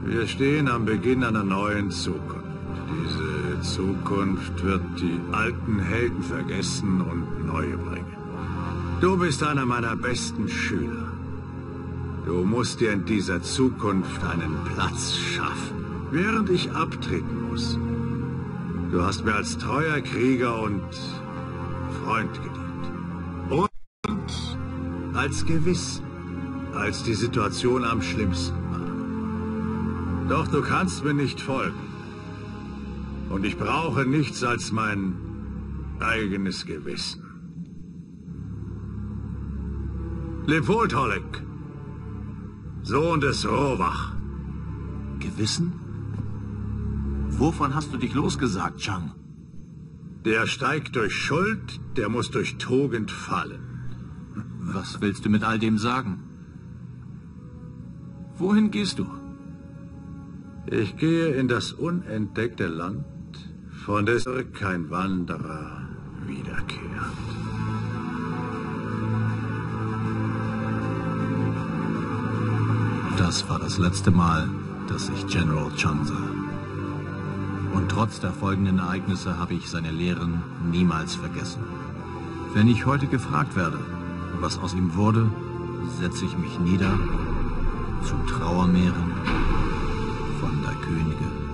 Wir stehen am Beginn einer neuen Zukunft. Diese Zukunft wird die alten Helden vergessen und neue bringen. Du bist einer meiner besten Schüler. Du musst dir in dieser Zukunft einen Platz schaffen, während ich abtreten muss. Du hast mir als treuer Krieger und Freund gedient. Und als Gewissen, als die Situation am schlimmsten war. Doch du kannst mir nicht folgen. Und ich brauche nichts als mein eigenes Gewissen. Leb wohl, Tolek, Sohn des Rohrbach. Gewissen? Wovon hast du dich losgesagt, Chang? Der steigt durch Schuld, der muss durch Tugend fallen. Was willst du mit all dem sagen? Wohin gehst du? Ich gehe in das unentdeckte Land, von dessen kein Wanderer wiederkehrt. Das war das letzte Mal, dass ich General Chang sah. Und trotz der folgenden Ereignisse habe ich seine Lehren niemals vergessen. Wenn ich heute gefragt werde, was aus ihm wurde, setze ich mich nieder zu Trauermeeren von der Könige.